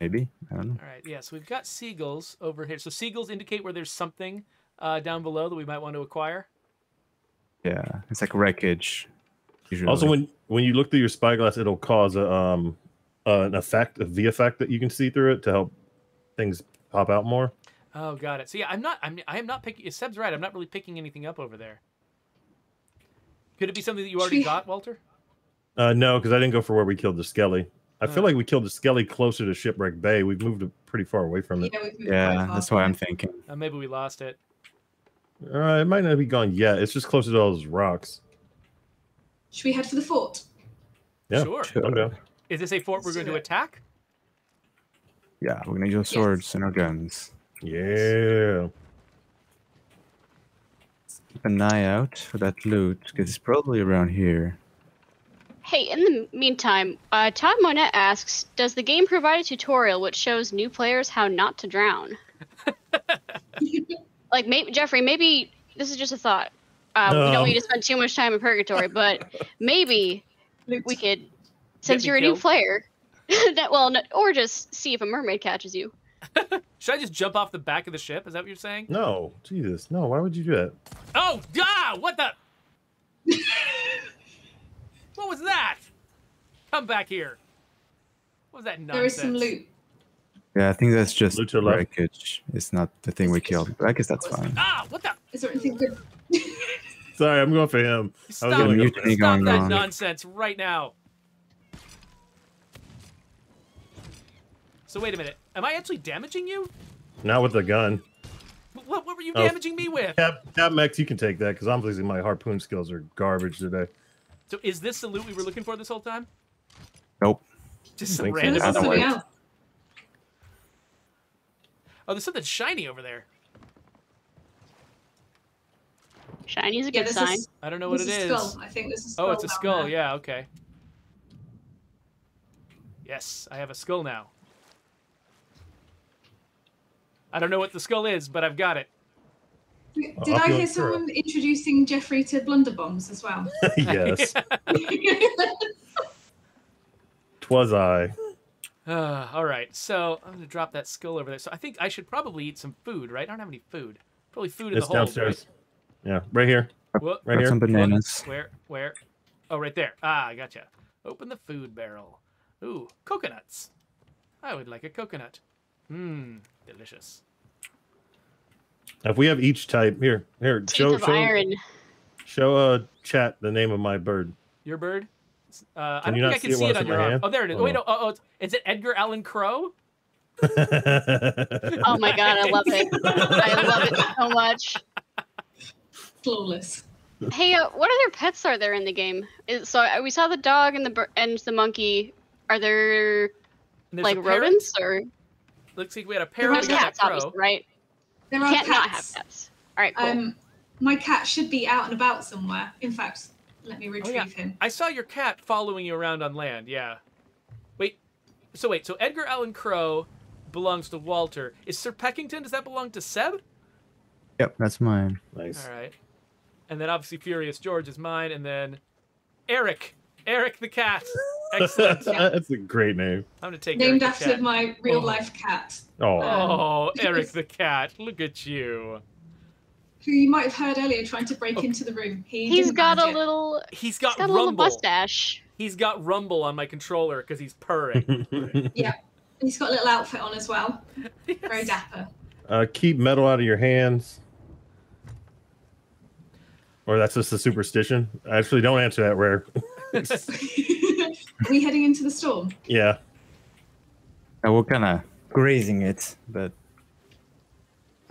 Maybe. I don't know. All right. Yeah. So we've got seagulls over here. So seagulls indicate where there's something uh, down below that we might want to acquire. Yeah. It's like wreckage. Usually. Also, when when you look through your spyglass, it'll cause a, um, uh, an effect, a V effect that you can see through it to help things pop out more. Oh, got it. So yeah, I'm not. I'm. I am not picking. Seb's right. I'm not really picking anything up over there. Could it be something that you already Gee. got, Walter? Uh, no, because I didn't go for where we killed the Skelly. I feel like we killed the Skelly closer to Shipwreck Bay. We've moved pretty far away from it. Yeah, yeah that's why I'm thinking. Uh, maybe we lost it. Uh, it might not be gone yet. It's just closer to all those rocks. Should we head for the fort? Yeah, sure. Okay. Is this a fort Let's we're going to attack? Yeah, we're going to use swords yes. and our guns. Yeah. Keep an eye out for that loot, because it's probably around here. Hey, in the meantime, uh, Todd Monette asks, does the game provide a tutorial which shows new players how not to drown? Like, maybe, Geoffrey, maybe this is just a thought. Uh, no. We don't need to spend too much time in purgatory, but maybe we could, since you're a killed. new player, that, well, or just see if a mermaid catches you. Should I just jump off the back of the ship? Is that what you're saying? No. Jesus, no. Why would you do that? Oh, God! What the... What was that? Come back here. What was that nonsense? There is some loot. Yeah, I think that's just wreckage. It's not the thing we killed. But I guess that's fine. Ah, what the? Is there anything good? Sorry, I'm going for him. Stop, I was it. Go for Stop that wrong. nonsense right now. So wait a minute. Am I actually damaging you? Not with the gun. What, what were you oh, damaging me with? Cap Max, you can take that because I'm losing my harpoon skills are garbage today. So is this the loot we were looking for this whole time? Nope. Just some random so. something else. Oh, there's something shiny over there. Shiny is a good yeah, sign. Is, I don't know what it is. Skull. I think this is. Oh, it's a skull. Now. Yeah. Okay. Yes, I have a skull now. I don't know what the skull is, but I've got it. Did I'll I hear someone through. introducing Geoffrey to blunderbombs as well? Yes. Twas I. Uh, all right, so I'm gonna drop that skull over there. So I think I should probably eat some food, right? I don't have any food. Probably food in it's the hole. downstairs. Right? Yeah, right here. Well, right here. Some bananas. Where? Where? Oh, right there. Ah, I gotcha. Open the food barrel. Ooh, coconuts. I would like a coconut. Mmm, delicious. If we have each type here, here, Teeth show, of show, iron. show uh, chat the name of my bird. Your bird? Uh, I don't think I can see it, it on your arm. Oh, there it is. Oh, wait, no, oh, oh, is it Edgar Allan Poe? Oh my God, I love it. I love it so much. Flawless. Hey, uh, what other pets are there in the game? Is, so we saw the dog and the and the monkey. Are there like rodents or? Looks like we had a parrot and a crow, right? There are Can't cats. not have cats. All right, cool. Um, my cat should be out and about somewhere. In fact, let me retrieve oh, yeah. him. I saw your cat following you around on land, yeah. Wait, so wait, so Edgar Allan Poe belongs to Walter. Is Sir Peckington, does that belong to Seb? Yep, that's mine. Nice. All right. And then obviously Furious George is mine, and then Eric. Eric the cat. Excellent. That's a great name. I'm gonna take named Eric after my real life oh. cat. Oh, um, Eric the cat! Look at you. Who you might have heard earlier trying to break okay. into the room. He he's got a it. little. He's got, he's got a little mustache. He's got rumble on my controller because he's purring. Yeah, and he's got a little outfit on as well. Yes. Very dapper. Uh, keep metal out of your hands. Or that's just a superstition. I actually don't answer that rare. Are we heading into the storm? Yeah. Yeah, we're kind of grazing it, but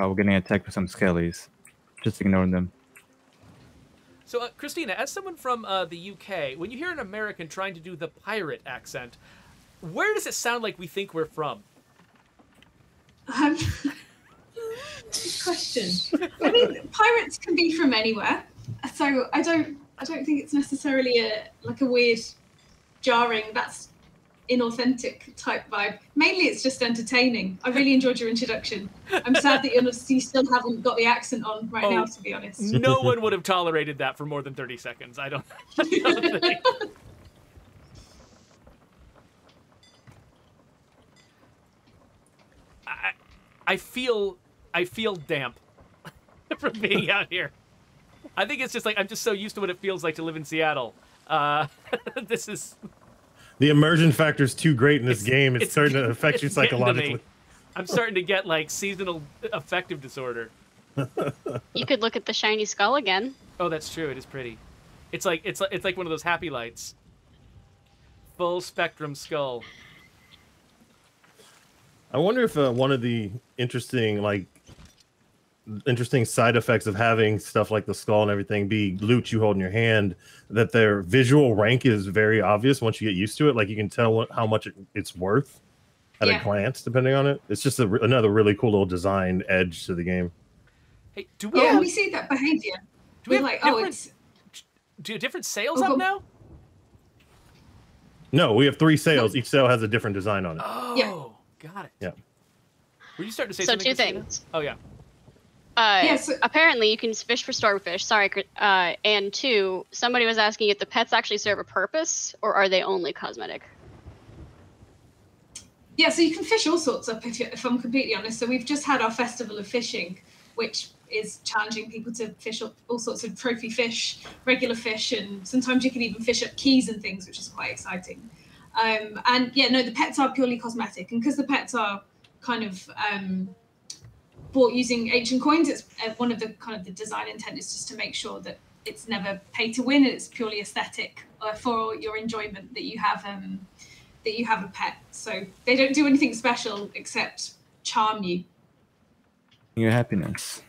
uh, we're getting attacked with some skellies. Just ignoring them. So, uh, Christina, as someone from uh, the U K, when you hear an American trying to do the pirate accent, where does it sound like we think we're from? Um, good question. I mean, pirates can be from anywhere, so I don't, I don't think it's necessarily a like a weird. jarring, that's inauthentic type vibe. Mainly it's just entertaining. I really enjoyed your introduction. I'm sad that you still haven't got the accent on right oh, now, to be honest. No one would have tolerated that for more than thirty seconds. I don't, I don't think. I feel I feel damp from being out here. I think it's just like I'm just so used to what it feels like to live in Seattle. Uh, this is the immersion factor is too great in this it's, game. It's, it's starting to affect you psychologically. I'm starting to get like seasonal affective disorder. You could look at the shiny skull again. Oh, that's true. It is pretty. It's like it's like, it's like one of those happy lights. Full spectrum skull. I wonder if uh, one of the interesting like interesting side effects of having stuff like the skull and everything be loot you hold in your hand, that their visual rank is very obvious once you get used to it. Like you can tell what, how much it, it's worth at yeah. a glance, depending on it. It's just a, another really cool little design edge to the game. Hey, do we? Yeah, have, we see that behind you. Do we have like? Oh, it's do different sales oh, up now? No, we have three sales. Each sale has a different design on it. Oh, yeah. Got it. Yeah. Were you starting to say so something? So two things. Christina? Oh yeah. Uh, yes. Yeah, so apparently, you can fish for stormfish. Sorry. Uh, and two, somebody was asking if the pets actually serve a purpose or are they only cosmetic? Yeah, so you can fish all sorts up. If, you, if I'm completely honest, so we've just had our festival of fishing, which is challenging people to fish up all sorts of trophy fish, regular fish, and sometimes you can even fish up keys and things, which is quite exciting. Um, and yeah, no, the pets are purely cosmetic. And because the pets are kind of um, bought using ancient coins, it's uh, one of the kind of the design intent is just to make sure that it's never pay to win, and it's purely aesthetic uh, for your enjoyment that you have um, that you have a pet. So they don't do anything special except charm you. Your happiness.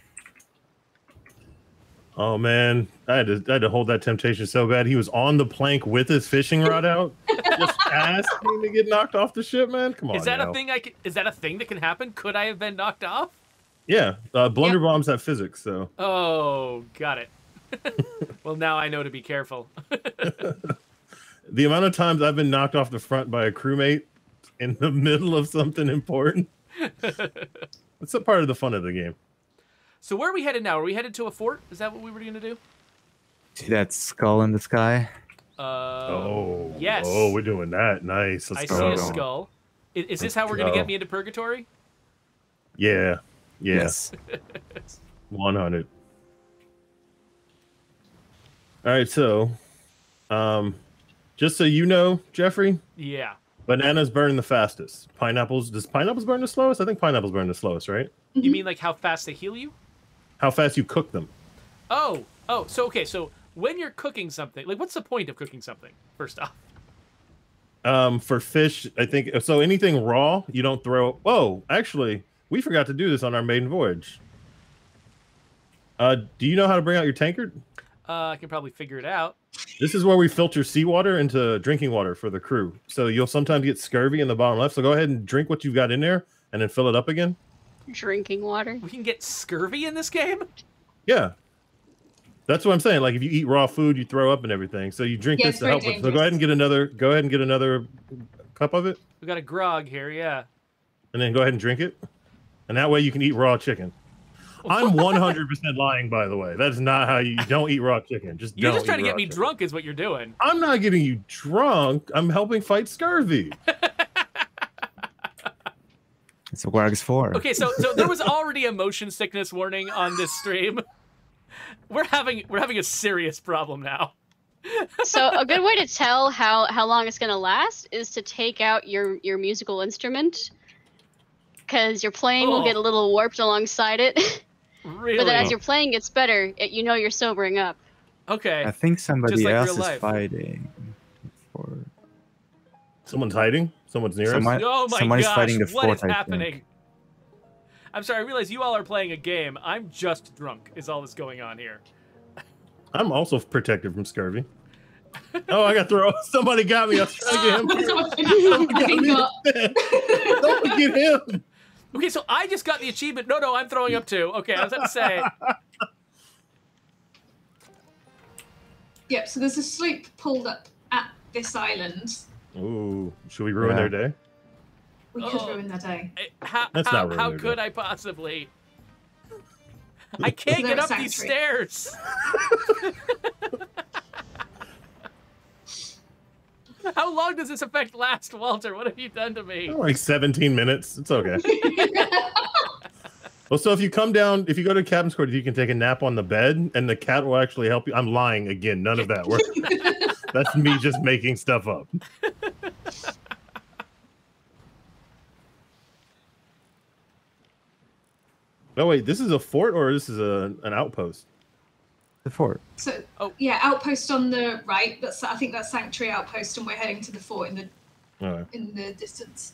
Oh man, I had, to, I had to hold that temptation so bad. He was on the plank with his fishing rod out, just asking to get knocked off the ship, man. Come on. Is that now. a thing? I can, is that a thing that can happen? Could I have been knocked off? Yeah, uh, blunderbombs yeah. have physics, so. Oh, got it. Well, now I know to be careful. The amount of times I've been knocked off the front by a crewmate in the middle of something important. It's a part of the fun of the game. So where are we headed now? Are we headed to a fort? Is that what we were going to do? See that skull in the sky? Uh, oh. Yes. Oh, we're doing that. Nice. Let's I go. see a skull. Is, is this how we're going to get me into purgatory? Yeah. Yeah. Yes. one hundred. All right. So um, just so you know, Geoffrey. Yeah. Bananas burn the fastest. Pineapples, does pineapples burn the slowest? I think pineapples burn the slowest, right? You mean like how fast they heal you? How fast you cook them. Oh, oh, so okay, so when you're cooking something, like what's the point of cooking something, first off? Um, for fish, I think, so anything raw, you don't throw, whoa, actually, we forgot to do this on our maiden voyage. Uh, do you know how to bring out your tankard? Uh, I can probably figure it out. This is where we filter seawater into drinking water for the crew. So you'll sometimes get scurvy in the bottom left. So go ahead and drink what you've got in there and then fill it up again. Drinking water? We can get scurvy in this game? Yeah. That's what I'm saying. Like if you eat raw food, you throw up and everything. So you drink yeah, this to help dangerous. with. So go ahead and get another go ahead and get another cup of it. We got a grog here, yeah. And then go ahead and drink it. And that way you can eat raw chicken. I'm one hundred percent lying, by the way. That's not how you, you don't eat raw chicken. Just you're don't just trying to get me chicken. drunk, is what you're doing. I'm not getting you drunk. I'm helping fight scurvy. That's what Warg's for. Okay, so so there was already a motion sickness warning on this stream. We're having we're having a serious problem now. So a good way to tell how how long it's gonna last is to take out your your musical instrument, because your playing oh. will get a little warped alongside it. Really? But then as you're playing gets better, it, you know you're sobering up. Okay. I think somebody like else is fighting. For... Someone's hiding? Someone's near Someone, us? Oh my Somebody's gosh, fighting the what fort, is happening? I'm sorry, I realize you all are playing a game. I'm just drunk is all that's going on here. I'm also protected from scurvy. Oh, I got thrown. Somebody got me. I was trying to get him. Somebody got me. Don't forget him. Okay, so I just got the achievement. No, no, I'm throwing up too. Okay, I was about to say. Yep, so there's a sloop pulled up at this island. Ooh, should we ruin yeah. their day? We could oh. ruin their day. How, That's how, not how could day. I possibly? I can't get up sanctuary. these stairs. How long does this effect last, Walter? What have you done to me? Oh, like seventeen minutes. It's okay. Well, so if you come down, if you go to Captain's Quarters, you can take a nap on the bed, and the cat will actually help you. I'm lying again. None of that works. That's me just making stuff up. No, wait, this is a fort or this is a, an outpost? The fort. So, oh. Yeah, outpost on the right. That's, I think that's Sanctuary Outpost, and we're heading to the fort in the, right. in the distance.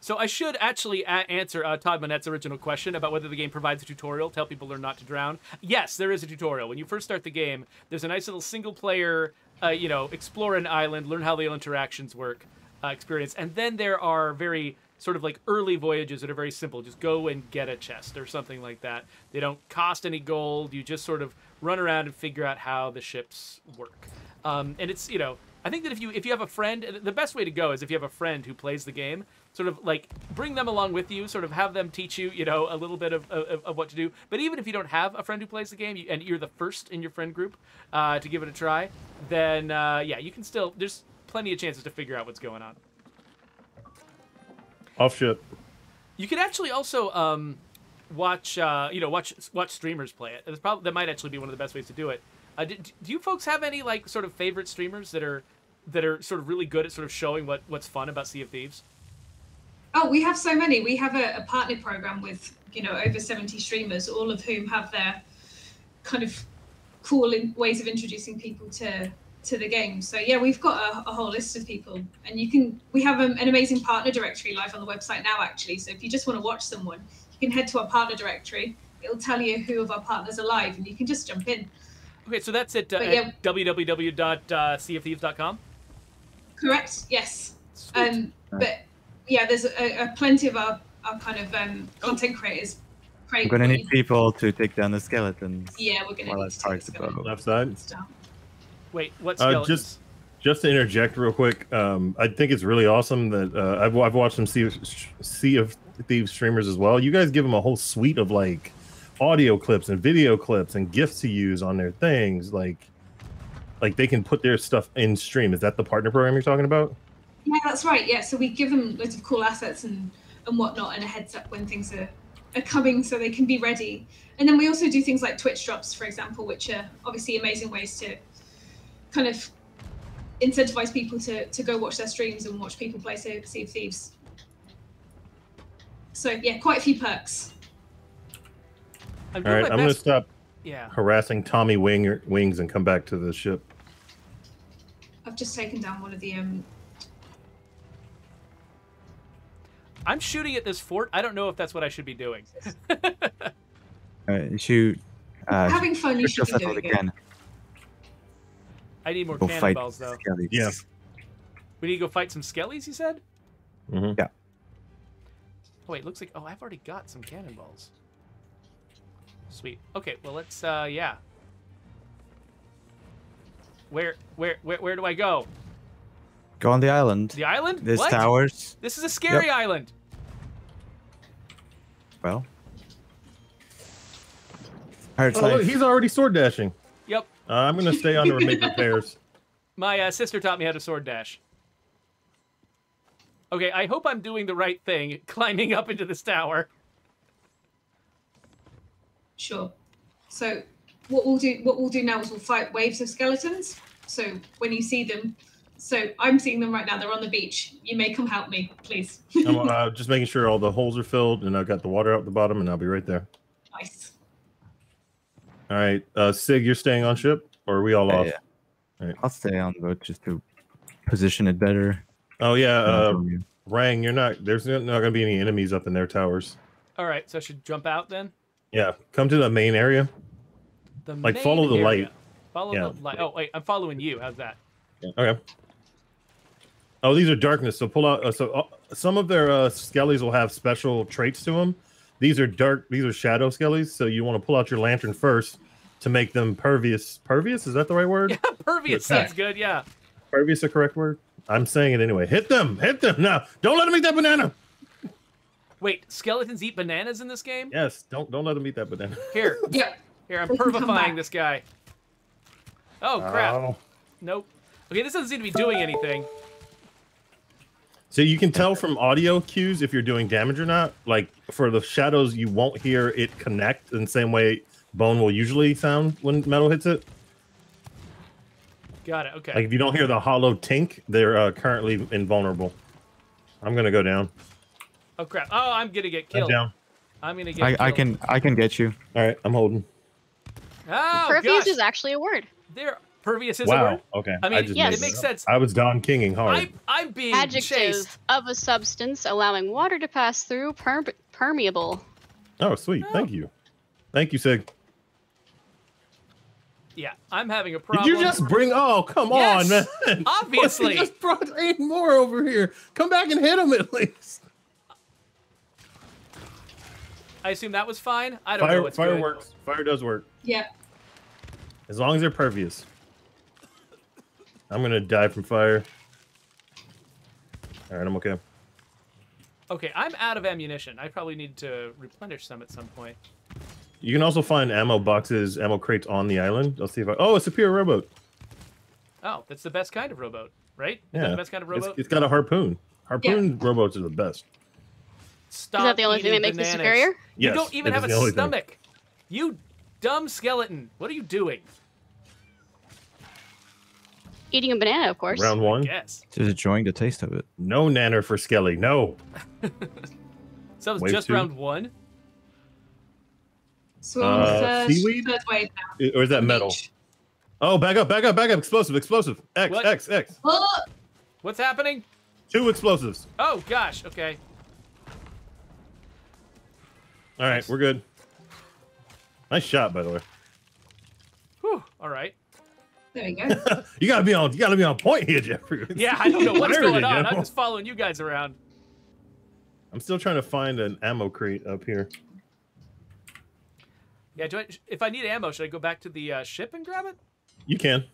So I should actually answer uh, Todd Monette's original question about whether the game provides a tutorial to help people learn not to drown. Yes, there is a tutorial. When you first start the game, there's a nice little single-player, uh, you know, explore an island, learn how the interactions work uh, experience. And then there are very... sort of like early voyages that are very simple. Just go and get a chest or something like that. They don't cost any gold. You just sort of run around and figure out how the ships work. Um, and it's, you know, I think that if you if you have a friend, the best way to go is if you have a friend who plays the game, sort of like bring them along with you, sort of have them teach you, you know, a little bit of, of, of what to do. But even if you don't have a friend who plays the game you, and you're the first in your friend group uh, to give it a try, then, uh, yeah, you can still, there's plenty of chances to figure out what's going on. Off ship. You could actually also um, watch, uh, you know, watch watch streamers play it. It's probably, that might actually be one of the best ways to do it. Uh, do, do you folks have any like sort of favorite streamers that are that are sort of really good at sort of showing what what's fun about Sea of Thieves? Oh, we have so many. We have a, a partner program with you know over seventy streamers, all of whom have their kind of cool in, ways of introducing people to. to the game. So yeah, we've got a, a whole list of people, and you can we have um, an amazing partner directory live on the website now, actually. So if you just want to watch someone, you can head to our partner directory. It'll tell you who of our partners are live, and you can just jump in. Okay, so that's it, uh, yeah. at w w w dot sea of thieves dot com. Correct. Yes. Sweet. Um but yeah, there's a, a plenty of our, our kind of um content creators. We're going to need people to take down the skeletons. Yeah, we're going to need to skeleton. Left side. Wait, what's uh, just just to interject real quick? Um, I think it's really awesome that uh, I've I've watched some Sea of, Sea of Thieves streamers as well. You guys give them a whole suite of like audio clips and video clips and GIFs to use on their things. Like, like they can put their stuff in stream. Is that the partner program you're talking about? Yeah, that's right. Yeah, so we give them loads of cool assets and and whatnot and a heads up when things are. are coming, so they can be ready. And then we also do things like Twitch drops, for example, which are obviously amazing ways to kind of incentivize people to, to go watch their streams and watch people play Sea of Thieves. So yeah, quite a few perks. All right, I'm going to stop yeah. harassing Tommy Wing, Wings and come back to the ship. I've just taken down one of the... Um... I'm shooting at this fort. I don't know if that's what I should be doing. Right, shoot. Uh, Having fun, you should be doing again. It. I need more go cannonballs, though. Skellies. Yeah. We need to go fight some skellies, you said? Mm-hmm. Yeah. Oh, wait, looks like... Oh, I've already got some cannonballs. Sweet. Okay, well, let's... Uh, yeah. Where, where, where, where do I go? Go on the island. The island? There's what? Towers. This is a scary yep. island. Well. Pirate's oh, life. Look, he's already sword dashing. Yep. Uh, I'm going to stay on to make repairs. My uh, sister taught me how to sword dash. Okay, I hope I'm doing the right thing, climbing up into this tower. Sure. So what we'll do, what we'll do now is we'll fight waves of skeletons. So when you see them, so I'm seeing them right now. They're on the beach. You may come help me, please. I'm uh, just making sure all the holes are filled, and I've got the water out the bottom, and I'll be right there. Nice. All right, uh, Sig, you're staying on ship, or are we all off? Yeah, yeah. All right. I'll stay on boat just to position it better. Oh yeah, uh, Rang, you're not. There's not going to be any enemies up in their towers. All right, so I should jump out then. Yeah, come to the main area. The like main follow the area. light. Follow yeah. the light. Oh wait, I'm following you. How's that? Yeah. Okay. Oh, these are darkness. So pull out. Uh, so uh, some of their uh, skellies will have special traits to them. These are dark, these are shadow skellies, so you want to pull out your lantern first to make them pervious. Pervious? Is that the right word? Yeah, pervious sounds good, yeah. Pervious the correct word? I'm saying it anyway. Hit them! Hit them! No! Don't let them eat that banana! Wait, skeletons eat bananas in this game? Yes, don't don't let them eat that banana. Here. Yeah. Here, I'm pervifying this guy. Oh crap. Oh. Nope. Okay, this doesn't seem to be doing anything. So you can tell from audio cues if you're doing damage or not. Like for the shadows, you won't hear it connect in the same way bone will usually sound when metal hits it. Got it. Okay. Like if you don't hear the hollow tink, they're uh, currently invulnerable. I'm gonna go down. Oh crap! Oh, I'm gonna get killed. I'm down. I'm gonna get. I, killed. I can. I can get you. All right, I'm holding. Oh, pervious gosh. is actually a word. There, pervious is wow. a word. Okay. I mean, I yes. made it makes sense. I was Don Kinging hard. I, I'm being Adjective chased. of a substance allowing water to pass through, per permeable. Oh, sweet! Oh. Thank you. Thank you, Sig. Yeah, I'm having a problem. Did you just bring? Oh, come yes, on, man! Obviously, you just brought eight more over here. Come back and hit him at least. I assume that was fine. I don't fire, know what's fire good. works. Fire does work. Yeah. As long as they're pervious. I'm gonna die from fire. All right, I'm okay. Okay, I'm out of ammunition. I probably need to replenish some at some point. You can also find ammo boxes, ammo crates on the island. I'll see if I... Oh, it's a pure rowboat. Oh, that's the best kind of rowboat, right? Is yeah. the best kind of rowboat? It's, it's got a harpoon. Harpoon yeah. rowboats are the best. Stop Is that the only thing that makes bananas. it superior? Yes, you don't even have a stomach. Thing. You dumb skeleton. What are you doing? Eating a banana, of course. Round one. Yes. Just enjoying the taste of it. No nanner for Skelly. No. So that was just two. round one? So uh, the seaweed? Third wave now. Or is that metal? Beach. Oh, back up, back up, back up. Explosive, explosive. X, what? X, X. What? What's happening? Two explosives. Oh, gosh. Okay. All right, nice. We're good. Nice shot, by the way. Whew, all right. There you go. You gotta be on, you gotta be on point here, Geoffrey. Yeah, I don't know what's going on. I'm just following you guys around. I'm still trying to find an ammo crate up here. Yeah, do I, if I need ammo, should I go back to the uh, ship and grab it? You can.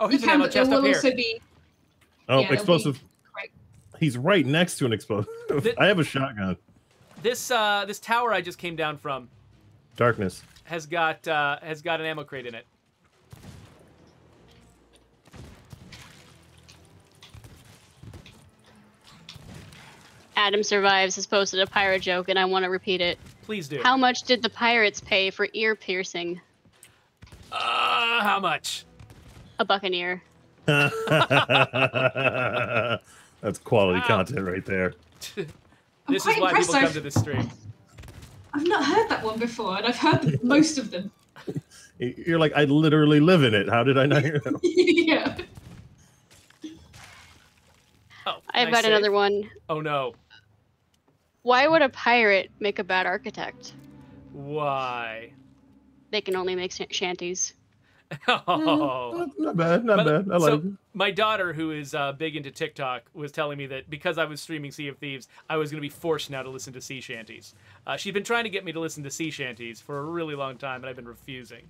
Oh, here's an ammo chest up here. Be, oh, yeah, explosive. He's right next to an explosive. The, I have a shotgun. This uh, this tower I just came down from. Darkness. Has got uh, has got an ammo crate in it. Adam Survives has posted a pirate joke, and I want to repeat it. Please do. How much did the pirates pay for ear piercing? Uh, how much? A buccaneer. That's quality wow. content right there. This is why people come I've, to this stream. I've not heard that one before, and I've heard most of them. You're like, I literally live in it. How did I not hear that? Yeah. Oh, I've nice got save. another one. Oh, no. Why would a pirate make a bad architect? Why? They can only make shanties. Oh. Yeah, not, not bad, not but, bad. I so like it. My daughter, who is uh, big into TikTok, was telling me that because I was streaming Sea of Thieves, I was going to be forced now to listen to sea shanties. Uh, she'd been trying to get me to listen to sea shanties for a really long time, and I've been refusing.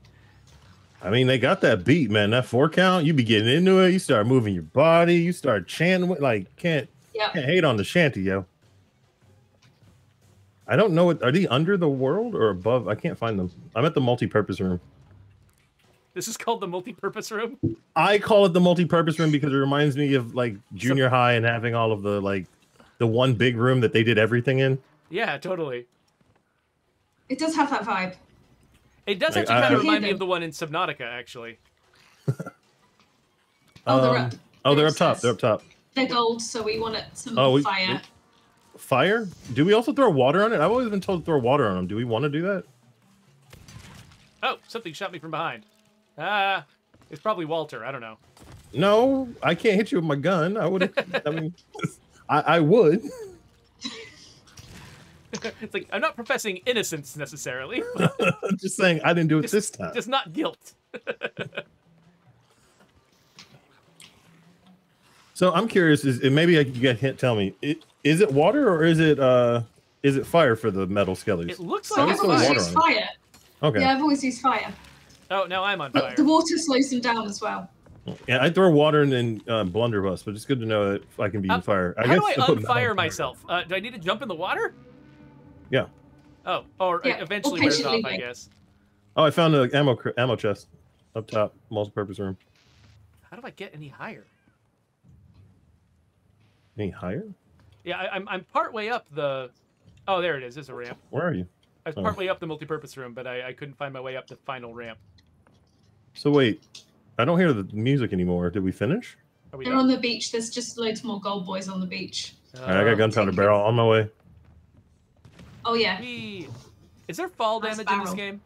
I mean, they got that beat, man. That four count, you be getting into it. You start moving your body. You start chanting. Like, can't, yep. can't hate on the shanty, yo. I don't know. What, are they under the world or above? I can't find them. I'm at the multi-purpose room. This is called the multi-purpose room? I call it the multi-purpose room because it reminds me of like junior high and having all of the like the one big room that they did everything in. Yeah, totally. It does have that vibe. It does like, actually I, kind of remind me of the one in Subnautica, actually. um, oh, they're up. Oh, they're up top. They're up top. They're gold, so we want it some oh, fire. We, we, Fire? Do we also throw water on it? I've always been told to throw water on them. Do we want to do that? Oh, something shot me from behind. Ah, uh, it's probably Walter. I don't know. No, I can't hit you with my gun. I would. I mean, I, I would. It's like I'm not professing innocence necessarily. I'm just saying I didn't do it just, this time. Just not guilt. So I'm curious. Is and maybe you guys can't tell me. It, Is it water or is it uh is it fire for the metal skellies? It looks like I've always used fire. Okay. Yeah, I've always used fire. Oh, now I'm on fire. But the water slows them down as well. Yeah, I throw water and then uh, blunderbuss, but it's good to know that I can be um, in fire. I how guess do I unfire myself? Uh, do I need to jump in the water? Yeah. Oh, or yeah. eventually wears off, I guess. Oh, I found an ammo ammo chest up top, multi-purpose room. How do I get any higher? Any higher? Yeah, I, I'm I'm partway up the. Oh, there it is. It's a ramp. Where are you? I was oh. partway up the multipurpose room, but I, I couldn't find my way up the final ramp. So wait, I don't hear the music anymore. Did we finish? Are we They're done? On the beach. There's just loads more gold boys on the beach. Uh, All right, I got gunpowder barrel on my way. Oh yeah. Wee. Is there fall nice damage barrel. in this game?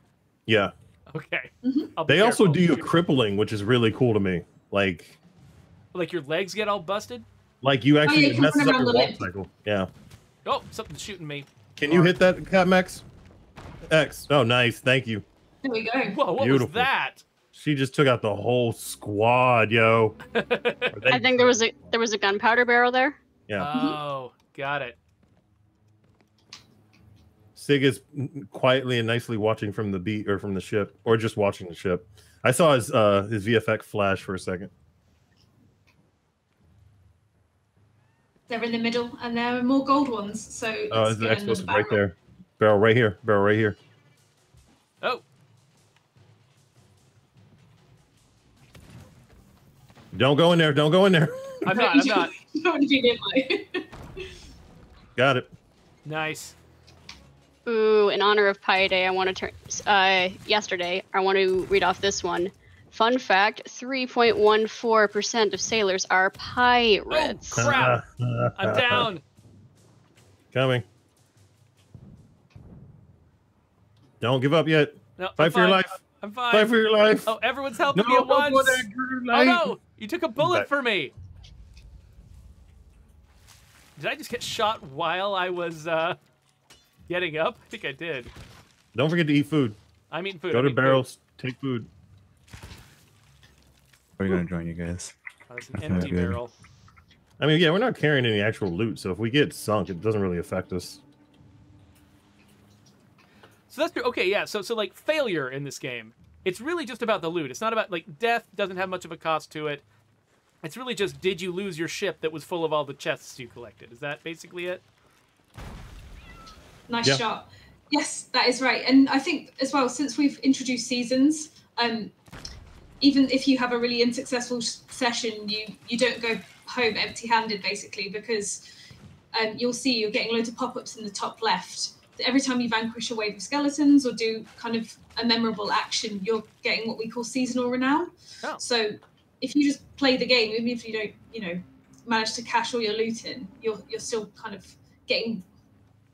Yeah. Okay. Mm-hmm. They also do you crippling, which is really cool to me. Like. Like your legs get all busted. Like you actually oh, yeah, you messes up your walk cycle. Yeah. Oh, something's shooting me. Can you hit that, Cat Max? X. Oh, nice. Thank you. There we go. Whoa, what Beautiful. was that? She just took out the whole squad, yo. I think there was a there was a gunpowder barrel there. Yeah. Oh, mm-hmm. got it. Sig is quietly and nicely watching from the beat or from the ship, or just watching the ship. I saw his uh, his V F X flash for a second. They're in the middle, and there are more gold ones. So oh, there's an explosive right there. Barrel right here. Barrel right here. Oh. Don't go in there. Don't go in there. I'm not. I'm not. You don't need it, like. Got it. Nice. Ooh, in honor of Pi Day, I want to turn. Uh, yesterday, I want to read off this one. Fun fact, three point one four percent of sailors are pirates. Oh, crap. I'm down. Coming. Don't give up yet. No, Fight for your life. I'm fine. Fight for your life. Oh, everyone's helping no, me at once. Oh, no. You took a bullet for me. Did I just get shot while I was uh, getting up? I think I did. Don't forget to eat food. I'm eating food. Go I'm to barrels. Food. Take food. We're going to join you guys. Oh, that's an empty barrel. I mean, yeah, we're not carrying any actual loot, so if we get sunk, it doesn't really affect us. So that's true. Okay, yeah, so, so like, failure in this game. It's really just about the loot. It's not about, like, death doesn't have much of a cost to it. It's really just, did you lose your ship that was full of all the chests you collected? Is that basically it? Nice yeah. shot. Yes, that is right. And I think, as well, since we've introduced seasons, um... even if you have a really unsuccessful session, you, you don't go home empty-handed, basically, because um, you'll see you're getting loads of pop-ups in the top left. Every time you vanquish a wave of skeletons or do kind of a memorable action, you're getting what we call seasonal renown. Oh. So if you just play the game, even if you don't, you know, manage to cash all your loot in, you're, you're still kind of getting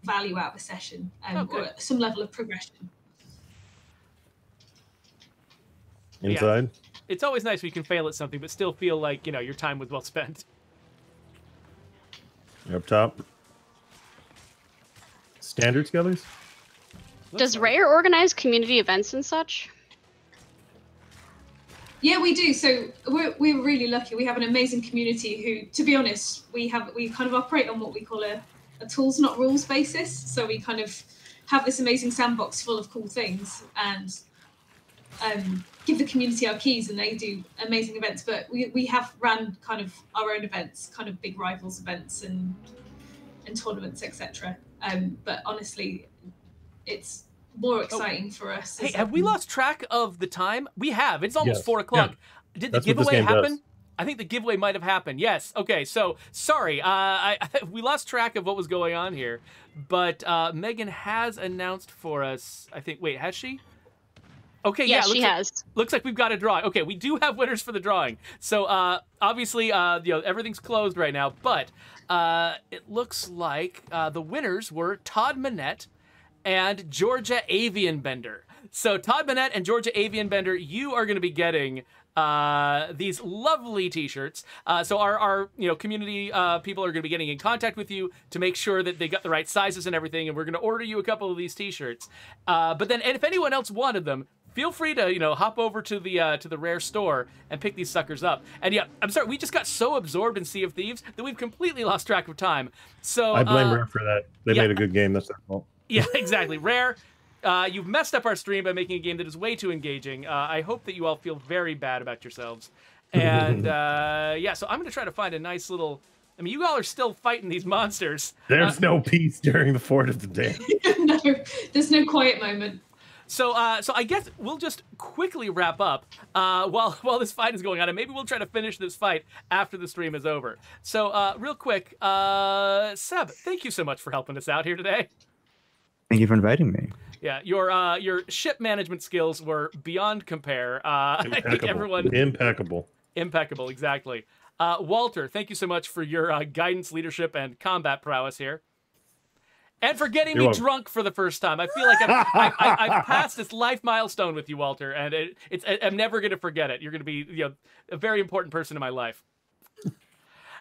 value out of a session um, oh, or some level of progression. Inside. Yeah. It's always nice when you can fail at something, but still feel like, you know, your time was well spent. You're up top. Standards, Gellers? Does Rare organize community events and such? Yeah, we do. So we're, we're really lucky. We have an amazing community who, to be honest, we have we kind of operate on what we call a, a tools, not rules basis. So we kind of have this amazing sandbox full of cool things and... Um, give the community our keys and they do amazing events, but we, we have ran kind of our own events, kind of big rivals events and and tournaments, et cetera. Um, but honestly, it's more exciting oh. for us. Hey, have we lost track of the time? We have. It's almost yes. four o'clock. Yeah. Did the That's giveaway happen? Does. I think the giveaway might have happened. Yes. Okay. So sorry, uh, I, I we lost track of what was going on here, but uh, Megan has announced for us. I think. Wait, has she? Okay, yeah, yeah she looks has. Like, looks like we've got a drawing. Okay, we do have winners for the drawing. So uh, obviously, uh, you know, everything's closed right now, but uh, it looks like uh, the winners were Todd Manette and Georgia Avianbender. So Todd Manette and Georgia Avianbender, you are going to be getting uh, these lovely T-shirts. Uh, so our, our you know community uh, people are going to be getting in contact with you to make sure that they got the right sizes and everything, and we're going to order you a couple of these T-shirts. Uh, but then, and if anyone else wanted them, feel free to, you know, hop over to the uh, to the Rare store and pick these suckers up. And yeah, I'm sorry, we just got so absorbed in Sea of Thieves that we've completely lost track of time. So I blame uh, Rare for that. They yeah. made a good game. That's their fault. Yeah, exactly. Rare, uh, you've messed up our stream by making a game that is way too engaging. Uh, I hope that you all feel very bad about yourselves. And uh, yeah, so I'm going to try to find a nice little... I mean, you all are still fighting these monsters. There's uh, no peace during the Fort of the Day. No, there's no quiet moment. So, uh, so I guess we'll just quickly wrap up uh, while while this fight is going on, and maybe we'll try to finish this fight after the stream is over. So, uh, real quick, uh, Seb, thank you so much for helping us out here today. Thank you for inviting me. Yeah, your uh, your ship management skills were beyond compare. Uh, impeccable. I think everyone impeccable, impeccable, exactly. Uh, Walter, thank you so much for your uh, guidance, leadership, and combat prowess here. And for getting You're me drunk for the first time. I feel like I've, I, I, I've passed this life milestone with you, Walter, and it, it's, I'm never going to forget it. You're going to be you know, a very important person in my life.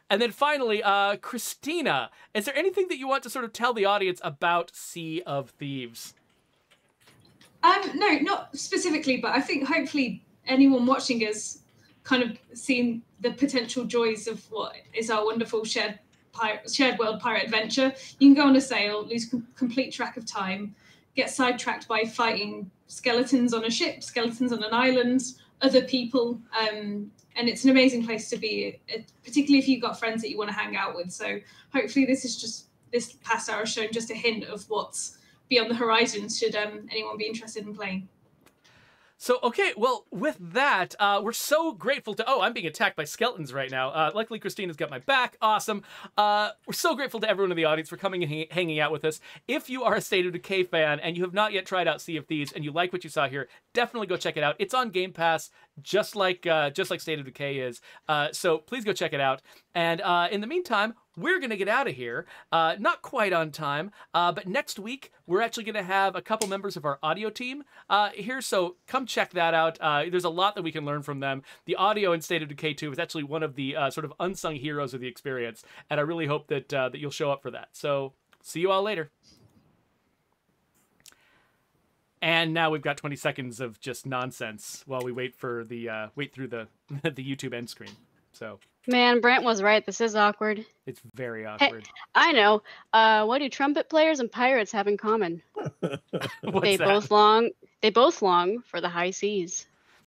And then finally, uh, Christina, is there anything that you want to sort of tell the audience about Sea of Thieves? Um, no, not specifically, but I think hopefully anyone watching has kind of seen the potential joys of what is our wonderful shared Pirate, shared world pirate adventure. You can go on a sail, lose com complete track of time, get sidetracked by fighting skeletons on a ship, skeletons on an island, other people, um, and it's an amazing place to be, particularly if you've got friends that you want to hang out with. So hopefully this is just, this past hour has shown just a hint of what's beyond the horizon should um, anyone be interested in playing. So, okay, well, with that, uh, we're so grateful to... Oh, I'm being attacked by skeletons right now. Uh, luckily, Christina's got my back. Awesome. Uh, we're so grateful to everyone in the audience for coming and hang hanging out with us. If you are a State of Decay fan and you have not yet tried out Sea of Thieves and you like what you saw here, definitely go check it out. It's on Game Pass, just like, uh, just like State of Decay is. Uh, so please go check it out. And uh, in the meantime... we're going to get out of here, uh, not quite on time, uh, but next week we're actually going to have a couple members of our audio team uh, here, so come check that out. Uh, there's a lot that we can learn from them. The audio in State of Decay two is actually one of the uh, sort of unsung heroes of the experience, and I really hope that, uh, that you'll show up for that. So see you all later. And now we've got twenty seconds of just nonsense while we wait for the uh, wait through the, the YouTube end screen. So. Man, Brent was right. This is awkward. It's very awkward. Hey, I know. Uh, what do trumpet players and pirates have in common? What's they that? both long. They both long for the high seas.